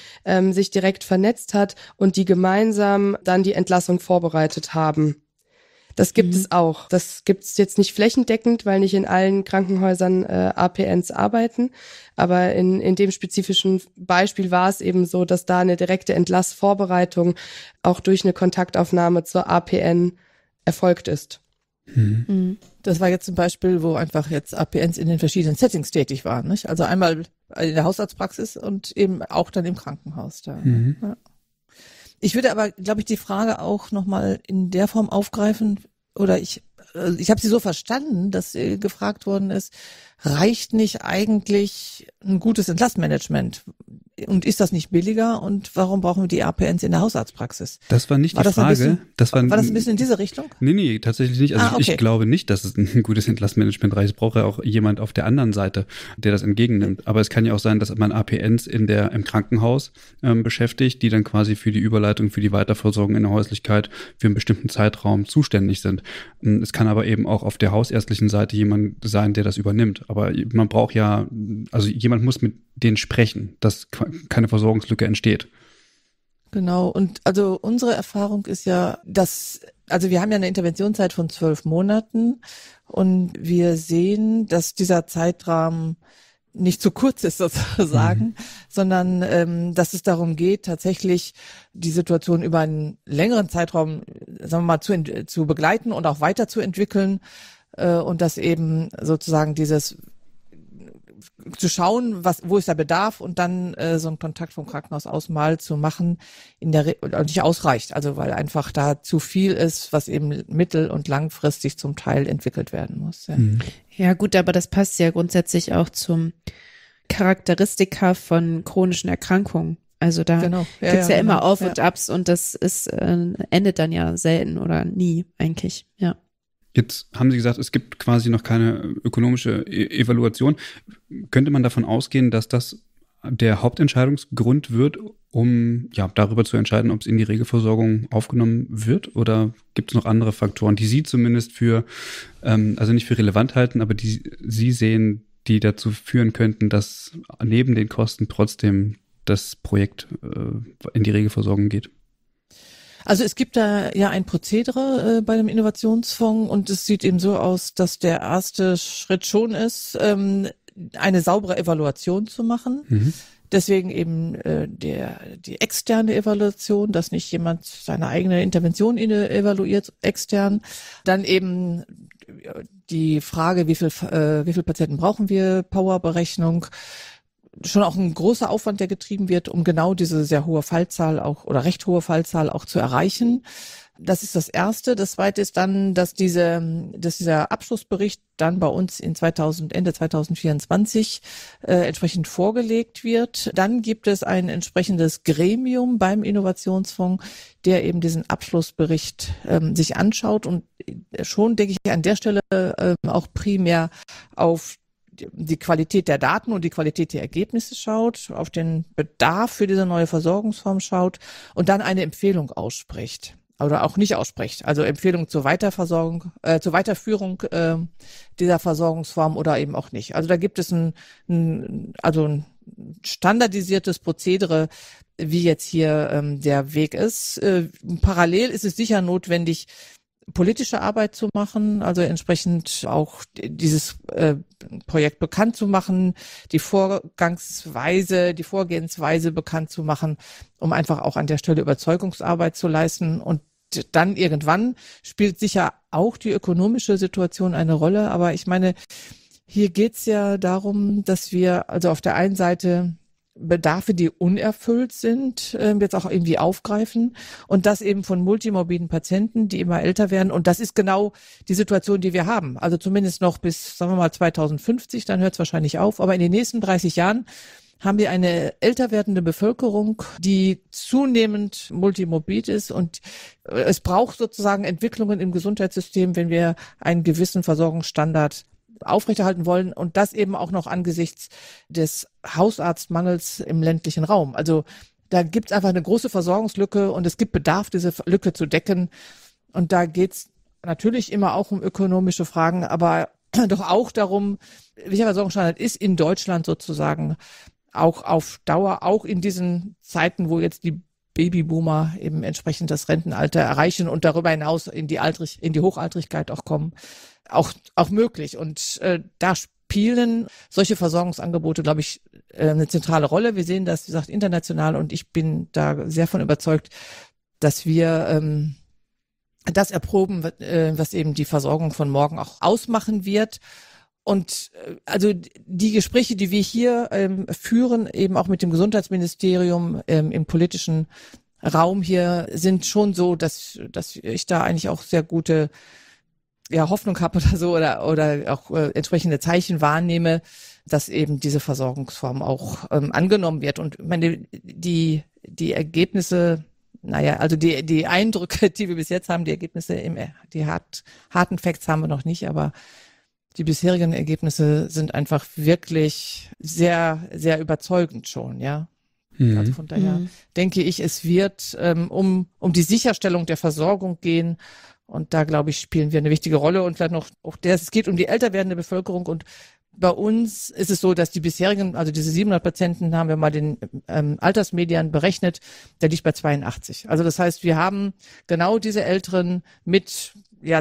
sich direkt vernetzt hat und die gemeinsam dann die Entlassung vorbereitet haben. Das gibt es auch. Das gibt es jetzt nicht flächendeckend, weil nicht in allen Krankenhäusern APNs arbeiten. Aber in dem spezifischen Beispiel war es eben so, dass da eine direkte Entlassvorbereitung auch durch eine Kontaktaufnahme zur APN erfolgt ist. Mhm. Das war jetzt zum Beispiel, wo einfach jetzt APNs in den verschiedenen Settings tätig waren, nicht? Also einmal in der Hausarztpraxis und eben auch dann im Krankenhaus da. Mhm. Ja. Ich würde aber, glaube ich, die Frage auch nochmal in der Form aufgreifen, oder ich habe sie so verstanden, dass gefragt worden ist, reicht nicht eigentlich ein gutes Entlassmanagement? Und ist das nicht billiger? Und warum brauchen wir die APNs in der Hausarztpraxis? Das war nicht die Frage. War das ein bisschen in diese Richtung? Nee, tatsächlich nicht. Also okay. Ich glaube nicht, dass es ein gutes Entlassmanagement reicht. Es braucht ja auch jemand auf der anderen Seite, der das entgegennimmt. Aber es kann ja auch sein, dass man APNs im Krankenhaus beschäftigt, die dann quasi für die Überleitung, für die Weiterversorgung in der Häuslichkeit für einen bestimmten Zeitraum zuständig sind. Es kann aber eben auch auf der hausärztlichen Seite jemand sein, der das übernimmt. Aber man braucht ja, also jemand muss mit denen sprechen, dass keine Versorgungslücke entsteht. Genau, und also unsere Erfahrung ist ja, also wir haben ja eine Interventionszeit von 12 Monaten und wir sehen, dass dieser Zeitrahmen nicht zu kurz ist sozusagen, sondern dass es darum geht, tatsächlich die Situation über einen längeren Zeitraum, sagen wir mal, zu begleiten und auch weiterzuentwickeln und dass eben sozusagen dieses zu schauen, wo ist der Bedarf und dann so einen Kontakt vom Krankenhaus aus mal zu machen, nicht ausreicht. Also weil einfach da zu viel ist, was eben mittel- und langfristig zum Teil entwickelt werden muss. Ja. Ja gut, aber das passt ja grundsätzlich auch zum Charakteristika von chronischen Erkrankungen. Also da gibt's ja immer Auf und Abs und das ist endet dann ja selten oder nie eigentlich, ja. Jetzt haben Sie gesagt, es gibt quasi noch keine ökonomische Evaluation. Könnte man davon ausgehen, dass das der Hauptentscheidungsgrund wird, um ja darüber zu entscheiden, ob es in die Regelversorgung aufgenommen wird? Oder gibt es noch andere Faktoren, die Sie zumindest für, also nicht für relevant halten, aber die Sie sehen, die dazu führen könnten, dass neben den Kosten trotzdem das Projekt in die Regelversorgung geht? Also es gibt da ja ein Prozedere bei dem Innovationsfonds und es sieht eben so aus, dass der erste Schritt schon ist, eine saubere Evaluation zu machen. Mhm. Deswegen eben die externe Evaluation, dass nicht jemand seine eigene Intervention evaluiert, extern. Dann eben die Frage, wie viel Patienten brauchen wir, Powerberechnung. schon auch ein großer Aufwand, der getrieben wird, um genau diese sehr hohe Fallzahl auch oder recht hohe Fallzahl auch zu erreichen. Das ist das Erste. Das Zweite ist dann, dass dieser Abschlussbericht dann bei uns in Ende 2024 entsprechend vorgelegt wird. Dann gibt es ein entsprechendes Gremium beim Innovationsfonds, der eben diesen Abschlussbericht sich anschaut und schon, denke ich, an der Stelle auch primär auf die Qualität der Daten und die Qualität der Ergebnisse schaut, auf den Bedarf für diese neue Versorgungsform schaut und dann eine Empfehlung ausspricht. Oder auch nicht ausspricht, also Empfehlung zur Weiterversorgung, zur Weiterführung dieser Versorgungsform oder eben auch nicht. Also da gibt es ein standardisiertes Prozedere, wie jetzt hier der Weg ist. Parallel ist es sicher notwendig, politische Arbeit zu machen, also entsprechend auch dieses Projekt bekannt zu machen, die Vorgehensweise bekannt zu machen, um einfach auch an der Stelle Überzeugungsarbeit zu leisten. Und dann irgendwann spielt sicher auch die ökonomische Situation eine Rolle. Aber ich meine, hier geht's ja darum, dass wir also auf der einen Seite Bedarfe, die unerfüllt sind, jetzt auch irgendwie aufgreifen und das eben von multimorbiden Patienten, die immer älter werden. Und das ist genau die Situation, die wir haben. Also zumindest noch bis, sagen wir mal, 2050, dann hört es wahrscheinlich auf. Aber in den nächsten 30 Jahren haben wir eine älter werdende Bevölkerung, die zunehmend multimorbid ist. Und es braucht sozusagen Entwicklungen im Gesundheitssystem, wenn wir einen gewissen Versorgungsstandard aufrechterhalten wollen und das eben auch noch angesichts des Hausarztmangels im ländlichen Raum. Also da gibt es einfach eine große Versorgungslücke und es gibt Bedarf, diese Lücke zu decken. Und da geht es natürlich immer auch um ökonomische Fragen, aber doch auch darum, welcher Versorgungsstandard ist in Deutschland sozusagen auch auf Dauer, auch in diesen Zeiten, wo jetzt die Babyboomer eben entsprechend das Rentenalter erreichen und darüber hinaus in die Hochaltrigkeit auch kommen, auch möglich. Und da spielen solche Versorgungsangebote, glaube ich, eine zentrale Rolle. Wir sehen das, wie gesagt, international und ich bin da sehr von überzeugt, dass wir das erproben, was eben die Versorgung von morgen auch ausmachen wird. Und also die Gespräche, die wir hier führen, eben auch mit dem Gesundheitsministerium im politischen Raum hier, sind schon so, dass ich da eigentlich auch sehr gute Hoffnung habe oder so oder auch entsprechende Zeichen wahrnehme, dass eben diese Versorgungsform auch angenommen wird. Und ich meine, die Ergebnisse, also die Eindrücke, die wir bis jetzt haben, die Ergebnisse, die harten Facts haben wir noch nicht, aber die bisherigen Ergebnisse sind einfach wirklich sehr, sehr überzeugend schon, ja. Mhm. Also von daher denke ich, es wird um die Sicherstellung der Versorgung gehen. Und da, glaube ich, spielen wir eine wichtige Rolle. Und vielleicht noch, es geht um die älter werdende Bevölkerung. Und bei uns ist es so, dass die bisherigen, also diese 700 Patienten, haben wir mal den Altersmedian berechnet, der liegt bei 82. Also das heißt, wir haben genau diese Älteren mit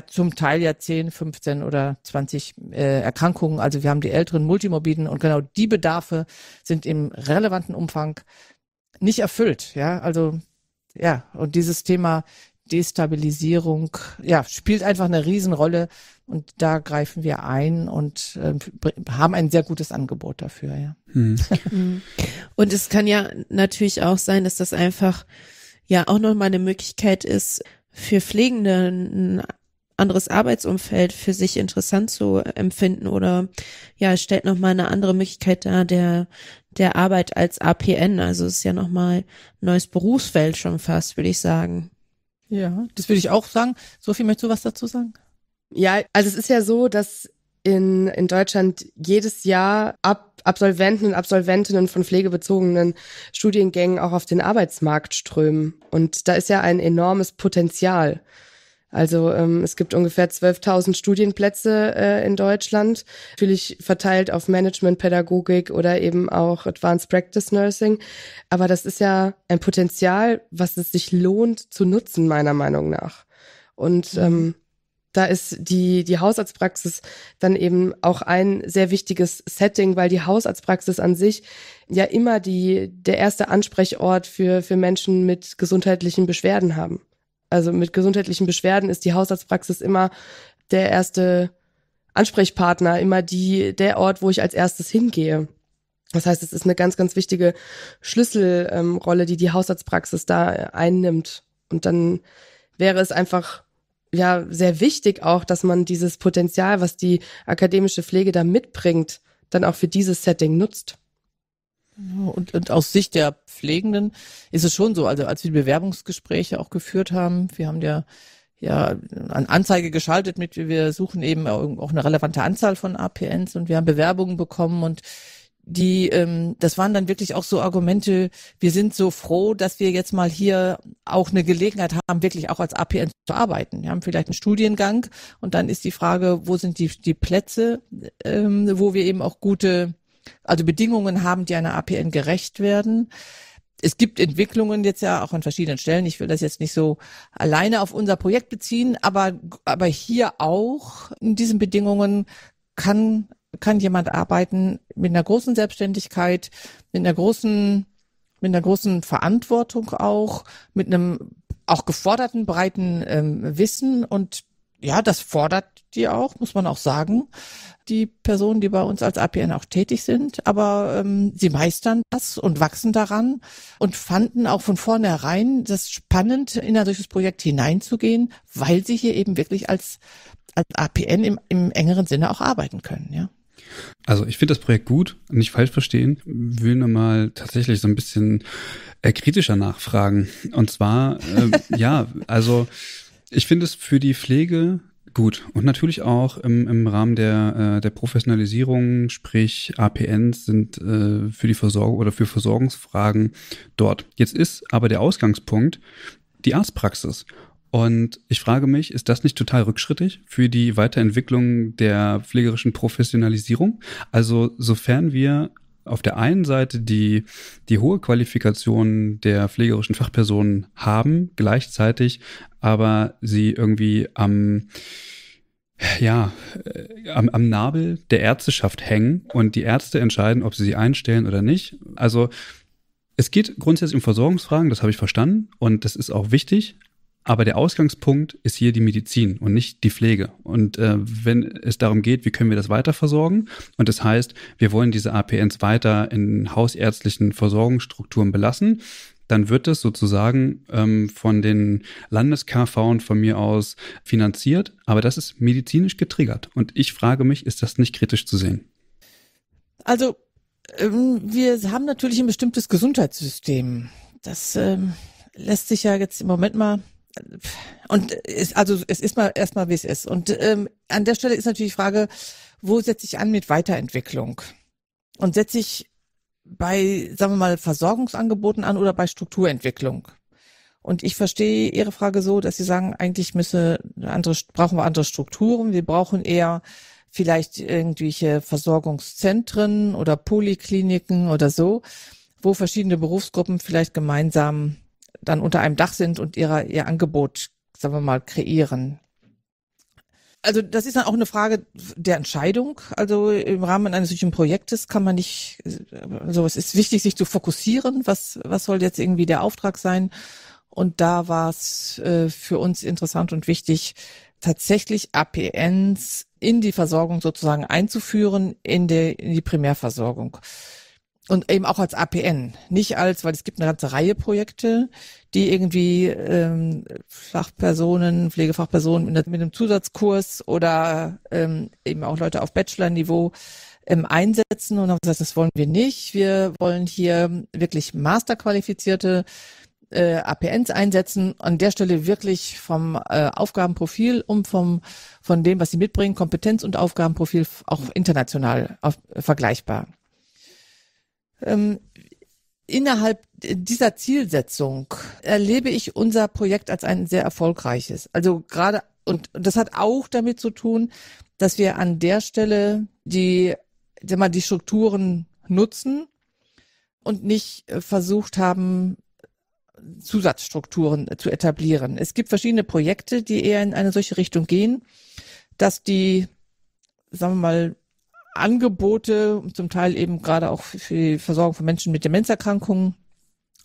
zum Teil 10, 15 oder 20 Erkrankungen. Also wir haben die älteren Multimorbiden und genau die Bedarfe sind im relevanten Umfang nicht erfüllt. Ja, also ja, und dieses Thema Destabilisierung spielt einfach eine Riesenrolle und da greifen wir ein und haben ein sehr gutes Angebot dafür. Ja. Mhm. Und es kann ja natürlich auch sein, dass das einfach auch nochmal eine Möglichkeit ist, für Pflegende ein anderes Arbeitsumfeld für sich interessant zu empfinden oder stellt nochmal eine andere Möglichkeit dar der Arbeit als APN. Also es ist ja nochmal ein neues Berufsfeld schon fast, würde ich sagen. Ja, das würde ich auch sagen. Sophie, möchtest du was dazu sagen? Ja, also es ist ja so, dass in Deutschland jedes Jahr Absolventen und Absolventinnen von pflegebezogenen Studiengängen auch auf den Arbeitsmarkt strömen. Und da ist ja ein enormes Potenzial. Also es gibt ungefähr 12.000 Studienplätze in Deutschland, natürlich verteilt auf Managementpädagogik oder eben auch Advanced Practice Nursing. Aber das ist ja ein Potenzial, was es sich lohnt zu nutzen, meiner Meinung nach. Und da ist die Hausarztpraxis dann eben auch ein sehr wichtiges Setting, weil die Hausarztpraxis an sich ja immer der erste Ansprechort für Menschen mit gesundheitlichen Beschwerden haben. Also mit gesundheitlichen Beschwerden ist die Hausarztpraxis immer der erste Ansprechpartner, immer der Ort, wo ich als erstes hingehe. Das heißt, es ist eine ganz, ganz wichtige Schlüsselrolle, die die Hausarztpraxis da einnimmt. Und dann wäre es einfach ja sehr wichtig auch, dass man dieses Potenzial, was die akademische Pflege da mitbringt, dann auch für dieses Setting nutzt. Und aus Sicht der Pflegenden ist es schon so, also als wir die Bewerbungsgespräche auch geführt haben, wir haben ja eine Anzeige geschaltet mit, wir suchen eben auch eine relevante Anzahl von APNs und wir haben Bewerbungen bekommen und die, das waren dann wirklich auch so Argumente, wir sind so froh, dass wir jetzt mal hier auch eine Gelegenheit haben, wirklich auch als APN zu arbeiten. Wir haben vielleicht einen Studiengang und dann ist die Frage, wo sind die Plätze, wo wir eben auch gute, also Bedingungen haben, die einer APN gerecht werden. Es gibt Entwicklungen jetzt ja auch an verschiedenen Stellen. Ich will das jetzt nicht so alleine auf unser Projekt beziehen, aber hier auch in diesen Bedingungen kann jemand arbeiten mit einer großen Selbstständigkeit, mit einer großen Verantwortung auch, mit einem auch geforderten breiten Wissen und ja, das fordert die auch, muss man auch sagen, die Personen, die bei uns als APN auch tätig sind, aber sie meistern das und wachsen daran und fanden auch von vornherein das spannend, in ein solches Projekt hineinzugehen, weil sie hier eben wirklich als APN im engeren Sinne auch arbeiten können, ja. Also ich finde das Projekt gut, nicht falsch verstehen, will nur mal tatsächlich so ein bisschen kritischer nachfragen. Und zwar, ja, also ich finde es für die Pflege gut und natürlich auch im Rahmen der Professionalisierung, sprich APNs sind für die Versorgung oder für Versorgungsfragen dort. Jetzt ist aber der Ausgangspunkt die Arztpraxis. Und ich frage mich, ist das nicht total rückschrittig für die Weiterentwicklung der pflegerischen Professionalisierung? Also sofern wir auf der einen Seite die hohe Qualifikation der pflegerischen Fachpersonen haben, gleichzeitig aber sie irgendwie am Nabel der Ärzteschaft hängen und die Ärzte entscheiden, ob sie einstellen oder nicht. Also es geht grundsätzlich um Versorgungsfragen, das habe ich verstanden und das ist auch wichtig. Aber der Ausgangspunkt ist hier die Medizin und nicht die Pflege. Und wenn es darum geht, wie können wir das weiter versorgen? Und das heißt, wir wollen diese APNs weiter in hausärztlichen Versorgungsstrukturen belassen. Dann wird das sozusagen von den Landes-KV und von mir aus finanziert. Aber das ist medizinisch getriggert. Und ich frage mich, ist das nicht kritisch zu sehen? Also wir haben natürlich ein bestimmtes Gesundheitssystem. Das lässt sich ja jetzt im Moment mal... Und es ist mal erstmal, wie es ist. Und an der Stelle ist natürlich die Frage, wo setze ich an mit Weiterentwicklung? Und setze ich bei, sagen wir mal, Versorgungsangeboten an oder bei Strukturentwicklung? Und ich verstehe Ihre Frage so, dass Sie sagen, eigentlich brauchen wir andere Strukturen. Wir brauchen eher vielleicht irgendwelche Versorgungszentren oder Polikliniken oder so, wo verschiedene Berufsgruppen vielleicht gemeinsam dann unter einem Dach sind und ihr Angebot, sagen wir mal, kreieren. Also das ist dann auch eine Frage der Entscheidung. Also im Rahmen eines solchen Projektes kann man nicht, also es ist wichtig, sich zu fokussieren, was soll jetzt irgendwie der Auftrag sein. Und da war es für uns interessant und wichtig, tatsächlich APNs in die Versorgung sozusagen einzuführen, in die Primärversorgung. Und eben auch als APN, nicht als, weil es gibt eine ganze Reihe Projekte, die irgendwie Pflegefachpersonen mit einem Zusatzkurs oder eben auch Leute auf Bachelor-Niveau einsetzen und haben gesagt, das wollen wir nicht. Wir wollen hier wirklich masterqualifizierte APNs einsetzen, an der Stelle wirklich vom Aufgabenprofil und von dem, was sie mitbringen, Kompetenz und Aufgabenprofil auch international vergleichbar. Innerhalb dieser Zielsetzung erlebe ich unser Projekt als ein sehr erfolgreiches. Also gerade, und das hat auch damit zu tun, dass wir an der Stelle die Strukturen nutzen und nicht versucht haben, Zusatzstrukturen zu etablieren. Es gibt verschiedene Projekte, die eher in eine solche Richtung gehen, dass die, sagen wir mal, Angebote, zum Teil eben gerade auch für die Versorgung von Menschen mit Demenzerkrankungen,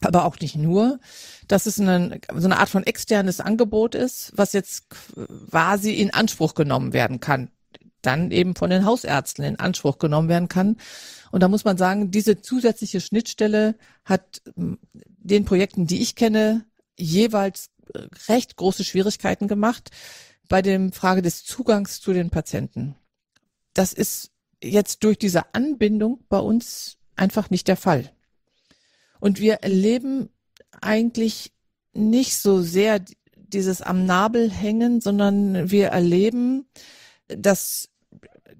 aber auch nicht nur, dass es so eine Art von externes Angebot ist, was jetzt quasi in Anspruch genommen werden kann. dann eben von den Hausärzten in Anspruch genommen werden kann. Und da muss man sagen, diese zusätzliche Schnittstelle hat den Projekten, die ich kenne, jeweils recht große Schwierigkeiten gemacht bei der Frage des Zugangs zu den Patienten. Das ist jetzt durch diese Anbindung bei uns einfach nicht der Fall. Und wir erleben eigentlich nicht so sehr dieses am Nabel hängen, sondern wir erleben, dass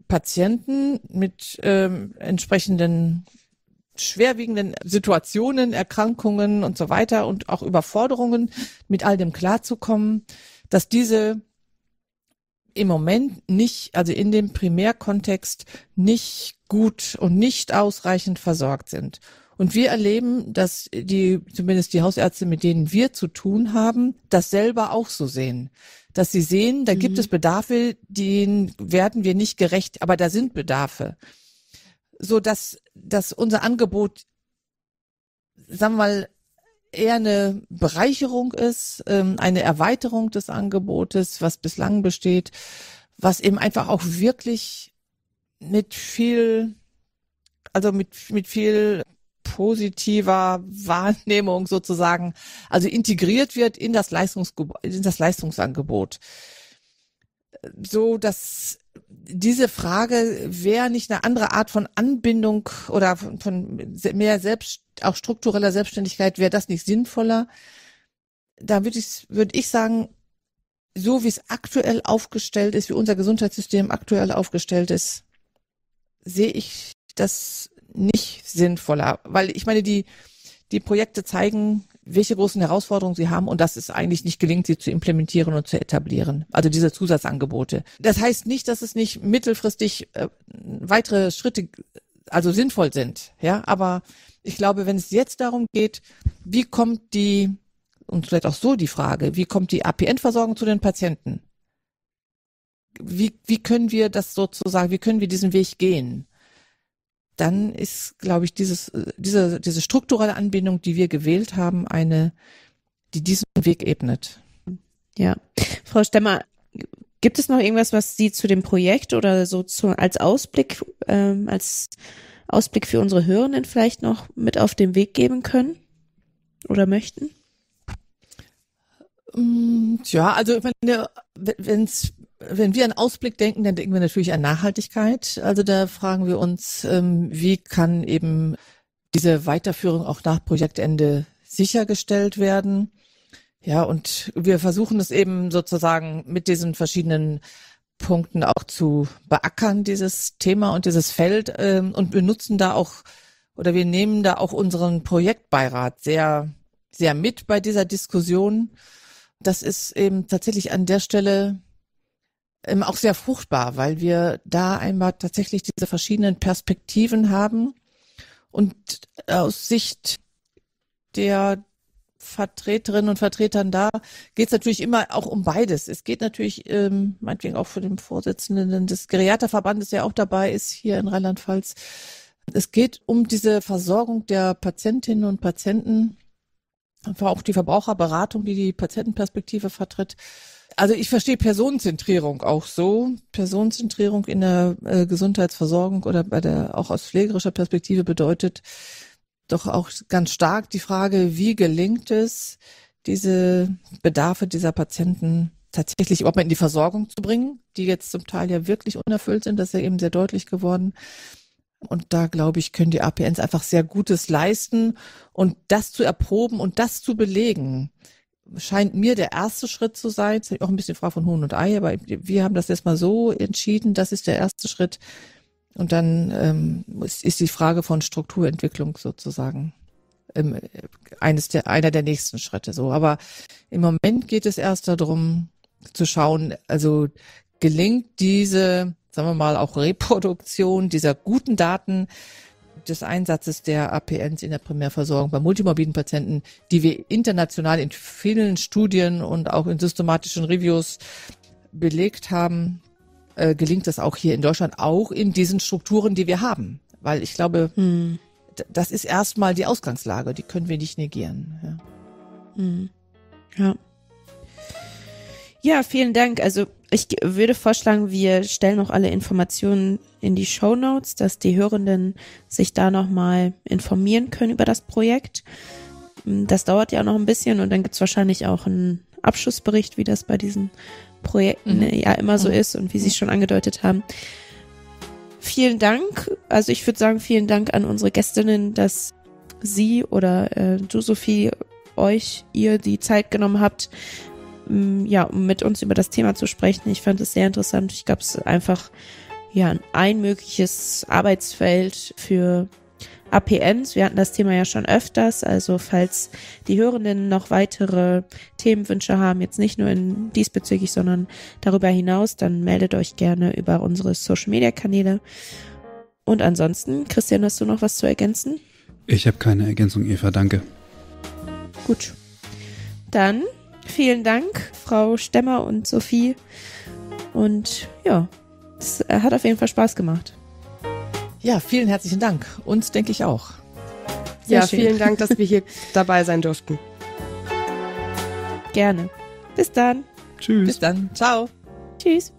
Patienten mit entsprechenden schwerwiegenden Situationen, Erkrankungen und so weiter und auch Überforderungen mit all dem klarzukommen, dass diese im Moment nicht, also in dem Primärkontext nicht gut und nicht ausreichend versorgt sind. Und wir erleben, dass zumindest die Hausärzte, mit denen wir zu tun haben, das selber auch so sehen. Dass sie sehen, da gibt es Bedarfe, denen werden wir nicht gerecht, aber da sind Bedarfe. So dass unser Angebot, sagen wir mal, eher eine Bereicherung ist, eine Erweiterung des Angebotes, was bislang besteht, was eben einfach auch wirklich mit viel positiver Wahrnehmung sozusagen, also integriert wird in das Leistungsangebot. So dass diese Frage, wäre nicht eine andere Art von Anbindung oder von mehr auch struktureller Selbstständigkeit, wäre das nicht sinnvoller? Da würde ich sagen, so wie es aktuell aufgestellt ist, wie unser Gesundheitssystem aktuell aufgestellt ist, sehe ich das nicht sinnvoller. Weil ich meine, die Projekte zeigen, welche großen Herausforderungen sie haben und dass es eigentlich nicht gelingt, sie zu implementieren und zu etablieren. Also diese Zusatzangebote. Das heißt nicht, dass es nicht mittelfristig weitere Schritte also sinnvoll sind. Ja, aber ich glaube, wenn es jetzt darum geht, wie kommt und vielleicht auch so die Frage, wie kommt die APN-Versorgung zu den Patienten? Wie können wir das sozusagen, wie können wir diesen Weg gehen? Dann ist, glaube ich, diese strukturelle Anbindung, die wir gewählt haben, eine, die diesen Weg ebnet. Ja. Frau Stemmer, gibt es noch irgendwas, was Sie zu dem Projekt oder so als Ausblick für unsere Hörenden vielleicht noch mit auf den Weg geben können oder möchten? Tja, also wenn wir an Ausblick denken, dann denken wir natürlich an Nachhaltigkeit. Also da fragen wir uns, wie kann eben diese Weiterführung auch nach Projektende sichergestellt werden? Ja, und wir versuchen es eben sozusagen mit diesen verschiedenen Punkten auch zu beackern, dieses Thema und dieses Feld. Und wir nehmen da auch unseren Projektbeirat sehr, sehr mit bei dieser Diskussion. Das ist eben tatsächlich an der Stelle auch sehr fruchtbar, weil wir da einmal tatsächlich diese verschiedenen Perspektiven haben und aus Sicht der Vertreterinnen und Vertretern da geht es natürlich immer auch um beides. Es geht natürlich, meinetwegen auch für den Vorsitzenden des Geriaterverbandes, der auch dabei ist hier in Rheinland-Pfalz. Es geht um diese Versorgung der Patientinnen und Patienten, auch die Verbraucherberatung, die Patientenperspektive vertritt. Also ich verstehe Personenzentrierung auch so. Personenzentrierung in der Gesundheitsversorgung oder auch aus pflegerischer Perspektive bedeutet doch auch ganz stark die Frage, wie gelingt es, diese Bedarfe dieser Patienten tatsächlich überhaupt mal in die Versorgung zu bringen, die jetzt zum Teil ja wirklich unerfüllt sind, das ist ja eben sehr deutlich geworden. Und da, glaube ich, können die APNs einfach sehr Gutes leisten. Und das zu erproben und das zu belegen, scheint mir der erste Schritt zu sein. Das ist auch ein bisschen Frage von Huhn und Ei, aber wir haben das jetzt mal so entschieden, das ist der erste Schritt. Und dann ist die Frage von Strukturentwicklung sozusagen einer der nächsten Schritte. So, aber im Moment geht es erst darum, zu schauen, also gelingt diese, sagen wir mal, auch Reproduktion dieser guten Daten des Einsatzes der APNs in der Primärversorgung bei multimorbiden Patienten, die wir international in vielen Studien und auch in systematischen Reviews belegt haben, gelingt das auch hier in Deutschland, auch in diesen Strukturen, die wir haben. Weil ich glaube, das ist erstmal die Ausgangslage, die können wir nicht negieren. Ja. Ja, vielen Dank. Also Ich würde vorschlagen, wir stellen noch alle Informationen in die Shownotes, dass die Hörenden sich da nochmal informieren können über das Projekt. Das dauert ja auch noch ein bisschen und dann gibt es wahrscheinlich auch einen Abschlussbericht, wie das bei diesen Projekten ja immer so ist und wie Sie es schon angedeutet haben. Vielen Dank. Also ich würde sagen, vielen Dank an unsere Gästinnen, dass Sie oder du, Sophie, ihr die Zeit genommen habt, ja, um mit uns über das Thema zu sprechen. Ich fand es sehr interessant. Ich glaube, es ist einfach ja ein mögliches Arbeitsfeld für APNs. Wir hatten das Thema ja schon öfters. Also falls die Hörenden noch weitere Themenwünsche haben, jetzt nicht nur in diesbezüglich, sondern darüber hinaus, dann meldet euch gerne über unsere Social-Media-Kanäle. Und ansonsten, Christian, hast du noch was zu ergänzen? Ich habe keine Ergänzung, Eva. Danke. Gut. Dann vielen Dank, Frau Stemmer und Sophie. Und ja, es hat auf jeden Fall Spaß gemacht. Ja, vielen herzlichen Dank. Uns denke ich auch. Sehr schön. Vielen Dank, dass wir hier dabei sein durften. Gerne. Bis dann. Tschüss. Bis dann. Ciao. Tschüss.